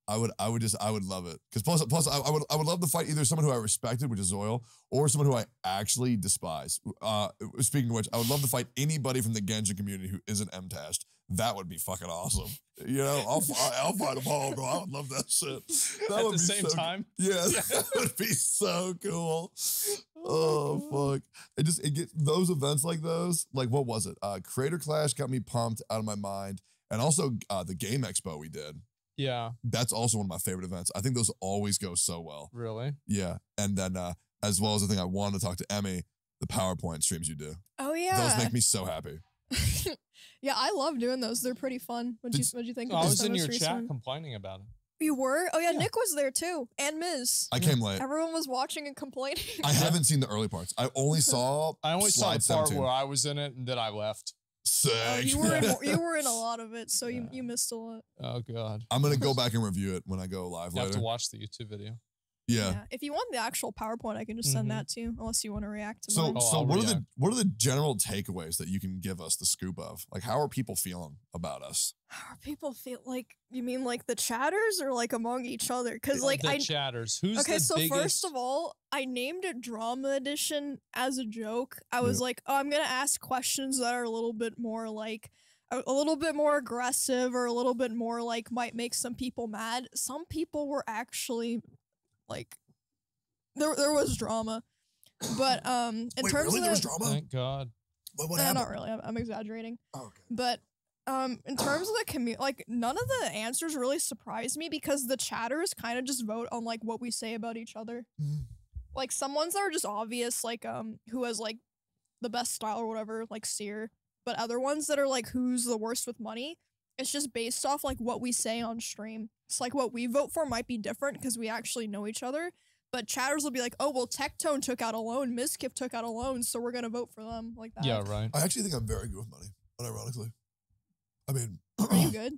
I would, I would just, I would love it because plus, plus, I, I would, I would love to fight either someone who I respected, which is Zoil, or someone who I actually despise. Uh, speaking of which, I would love to fight anybody from the Genshin community who isn't M-tashed. That would be fucking awesome. You know, I'll, I'll fight them all, bro. I would love that shit. That At would the be same so, time? Yeah, yeah, that would be so cool. Oh, oh fuck. It just, it gets, those events like those, like what was it? Uh, Creator Clash got me pumped out of my mind. And also uh, the Game Expo we did. Yeah. That's also one of my favorite events. I think those always go so well. Really? Yeah. And then uh, as well as the thing I wanted to talk to Emmy, the PowerPoint streams you do. Oh, yeah. Those make me so happy. Yeah, I love doing those. They're pretty fun. What did you, what'd you think? I was in your chat one? complaining about it. You were? Oh, yeah, yeah. Nick was there, too. And Miz. I came late. Everyone was watching and complaining. I haven't seen the early parts. I only saw I only saw the part seventeen. Where I was in it, and then I left. Sick. Uh, you, were in, you were in a lot of it, so yeah. you, you missed a lot. Oh, God. I'm going to go back and review it when I go live you later. You have to watch the YouTube video. Yeah. yeah. If you want the actual PowerPoint, I can just send mm-hmm. that to you, unless you want to react to So, oh, so what, are the, what are the general takeaways that you can give us the scoop of? Like, how are people feeling about us? How are people feel like, you mean like the chatters or like among each other? Because like the I- chatters. Who's okay, the so biggest? First of all, I named it Drama Edition as a joke. I was yeah. like, oh, I'm going to ask questions that are a little bit more like, a little bit more aggressive or a little bit more like might make some people mad. Some people were actually- Like, there there was drama, but um, in Wait, terms really? of the, there was drama. Thank God. What, what eh, happened? Not really. I'm, I'm exaggerating. Oh, okay. But um, in terms of the community, like none of the answers really surprised me because the chatters kind of just vote on like what we say about each other. Mm. Like some ones that are just obvious, like um, who has like the best style or whatever, like Seer. But other ones that are like who's the worst with money. It's just based off like what we say on stream. It's like what we vote for might be different because we actually know each other. But chatters will be like, oh, well, Tectone took out a loan. Miskif took out a loan. So we're going to vote for them like that. Yeah, right. I actually think I'm very good with money, unironically. I mean. Are you good?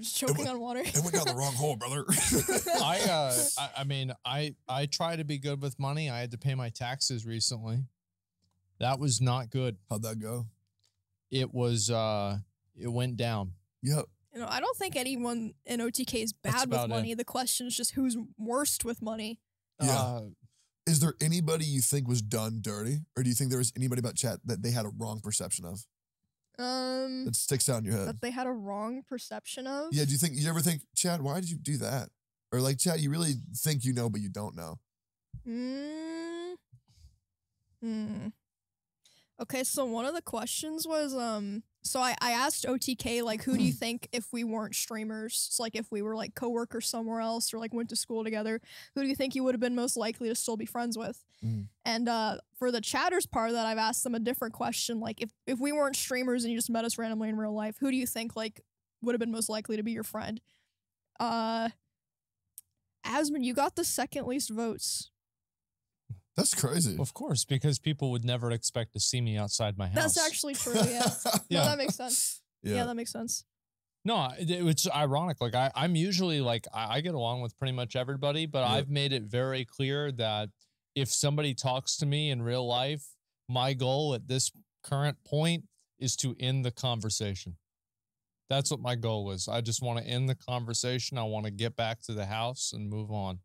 You're just choking went, on water. It went down the wrong hole, brother. I, uh, I I mean, I, I try to be good with money. I had to pay my taxes recently. That was not good. How'd that go? It was, uh, it went down. Yep. You know, I don't think anyone in O T K is bad with money. It. The question is just who's worst with money. Yeah. Uh, is there anybody you think was done dirty? Or do you think there was anybody about chat that they had a wrong perception of? Um, That sticks out in your head. That they had a wrong perception of? Yeah, do you think, you ever think, Chad, why did you do that? Or like, Chad, you really think you know, but you don't know. Mm. Hmm. Okay, so one of the questions was, um, so I, I asked O T K, like, who do you think if we weren't streamers, so, like, if we were, like, co-workers somewhere else or, like, went to school together, who do you think you would have been most likely to still be friends with? Mm. And uh, for the chatters part of that, I've asked them a different question, like, if, if we weren't streamers and you just met us randomly in real life, who do you think, like, would have been most likely to be your friend? Uh, Asmon, you got the second least votes. That's crazy. Of course, because people would never expect to see me outside my house. That's actually true, yeah. yeah. No, that makes sense. Yeah. yeah, that makes sense. No, it, it's ironic. Like, I, I'm usually, like, I, I get along with pretty much everybody, but yep. I've made it very clear that if somebody talks to me in real life, my goal at this current point is to end the conversation. That's what my goal is. I just want to end the conversation. I want to get back to the house and move on.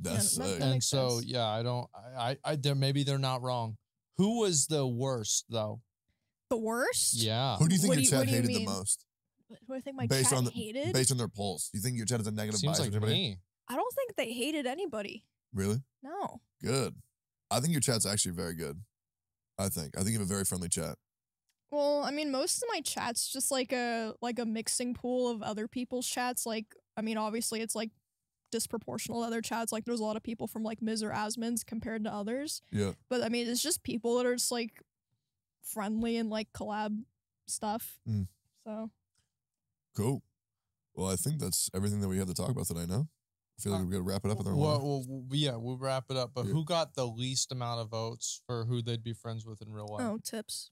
That's yeah, that, that and so sense. yeah, I don't. I, I, I there maybe they're not wrong. Who was the worst though? The worst? Yeah. Who do you think what your you, chat you hated mean? the most? Who I think my based chat on the, hated? Based on their polls, do you think your chat is a negative Seems bias? Like everybody? Me. I don't think they hated anybody. Really? No. Good. I think your chat's actually very good. I think. I think you have a very friendly chat. Well, I mean, most of my chat's just like a like a mixing pool of other people's chats. Like, I mean, obviously, it's like. disproportional to other chats. Like, there's a lot of people from like Miz or Asmon's compared to others. Yeah. But I mean, it's just people that are just like friendly and like collab stuff. Mm. So. Cool. Well, I think that's everything that we had to talk about today. No, I feel like uh, we're gonna wrap it up. Well, well, well, yeah, we'll wrap it up. But yeah. Who got the least amount of votes for who they'd be friends with in real life? Oh, Tips.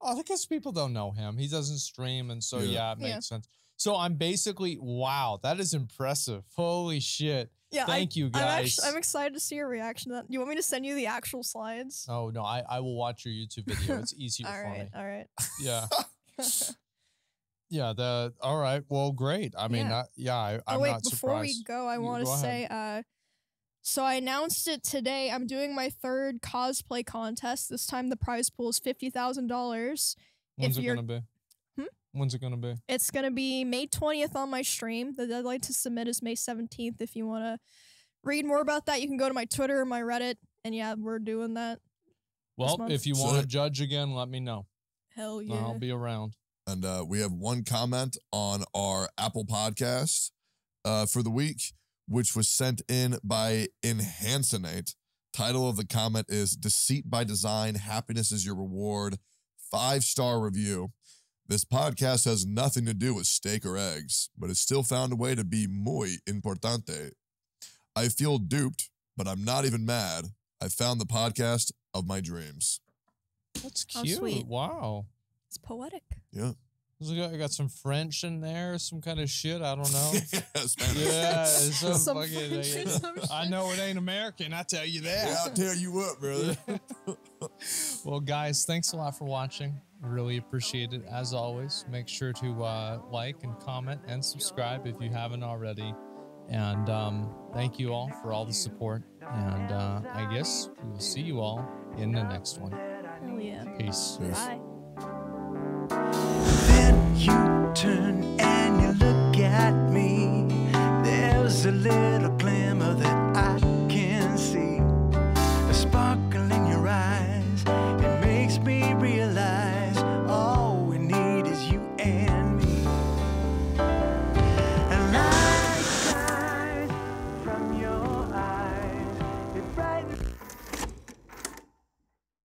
Oh, I guess people don't know him. He doesn't stream, and so yeah, yeah it makes yeah. sense. So I'm basically, wow, that is impressive. Holy shit. Yeah, Thank I, you, guys. I'm, actually, I'm excited to see your reaction to that. You want me to send you the actual slides? Oh, no, I, I will watch your YouTube video. It's easier for me. All right, all right. Yeah. yeah, the, all right. Well, great. I mean, yeah, I, yeah I, I'm oh, wait, not surprised. Before we go, I want to say, uh, so I announced it today. I'm doing my third cosplay contest. This time the prize pool is fifty thousand dollars. When's it going to be? When's it going to be? It's going to be May twentieth on my stream. The deadline to submit is May seventeenth. If you want to read more about that, you can go to my Twitter or my Reddit. And yeah, we're doing that. Well, if you want to judge again, let me know. Hell yeah. I'll be around. And uh, we have one comment on our Apple podcast uh, for the week, which was sent in by Enhancinate. Title of the comment is Deceit by Design, Happiness is Your Reward, five star review. This podcast has nothing to do with steak or eggs, but it's still found a way to be muy importante. I feel duped, but I'm not even mad. I found the podcast of my dreams. That's cute. Oh, sweet. Wow. It's poetic. Yeah. I got some French in there, some kind of shit. I don't know. yeah, Spanish. Yeah, some some fucking, some I know it ain't American. I tell you that. Yeah, I'll tell you what, brother. Well, guys, thanks a lot for watching. Really appreciate it. As always, make sure to uh, like and comment and subscribe if you haven't already. And um, thank you all for all the support. And uh, I guess we will see you all in the next one. Oh, yeah. Peace. Peace. Bye. You turn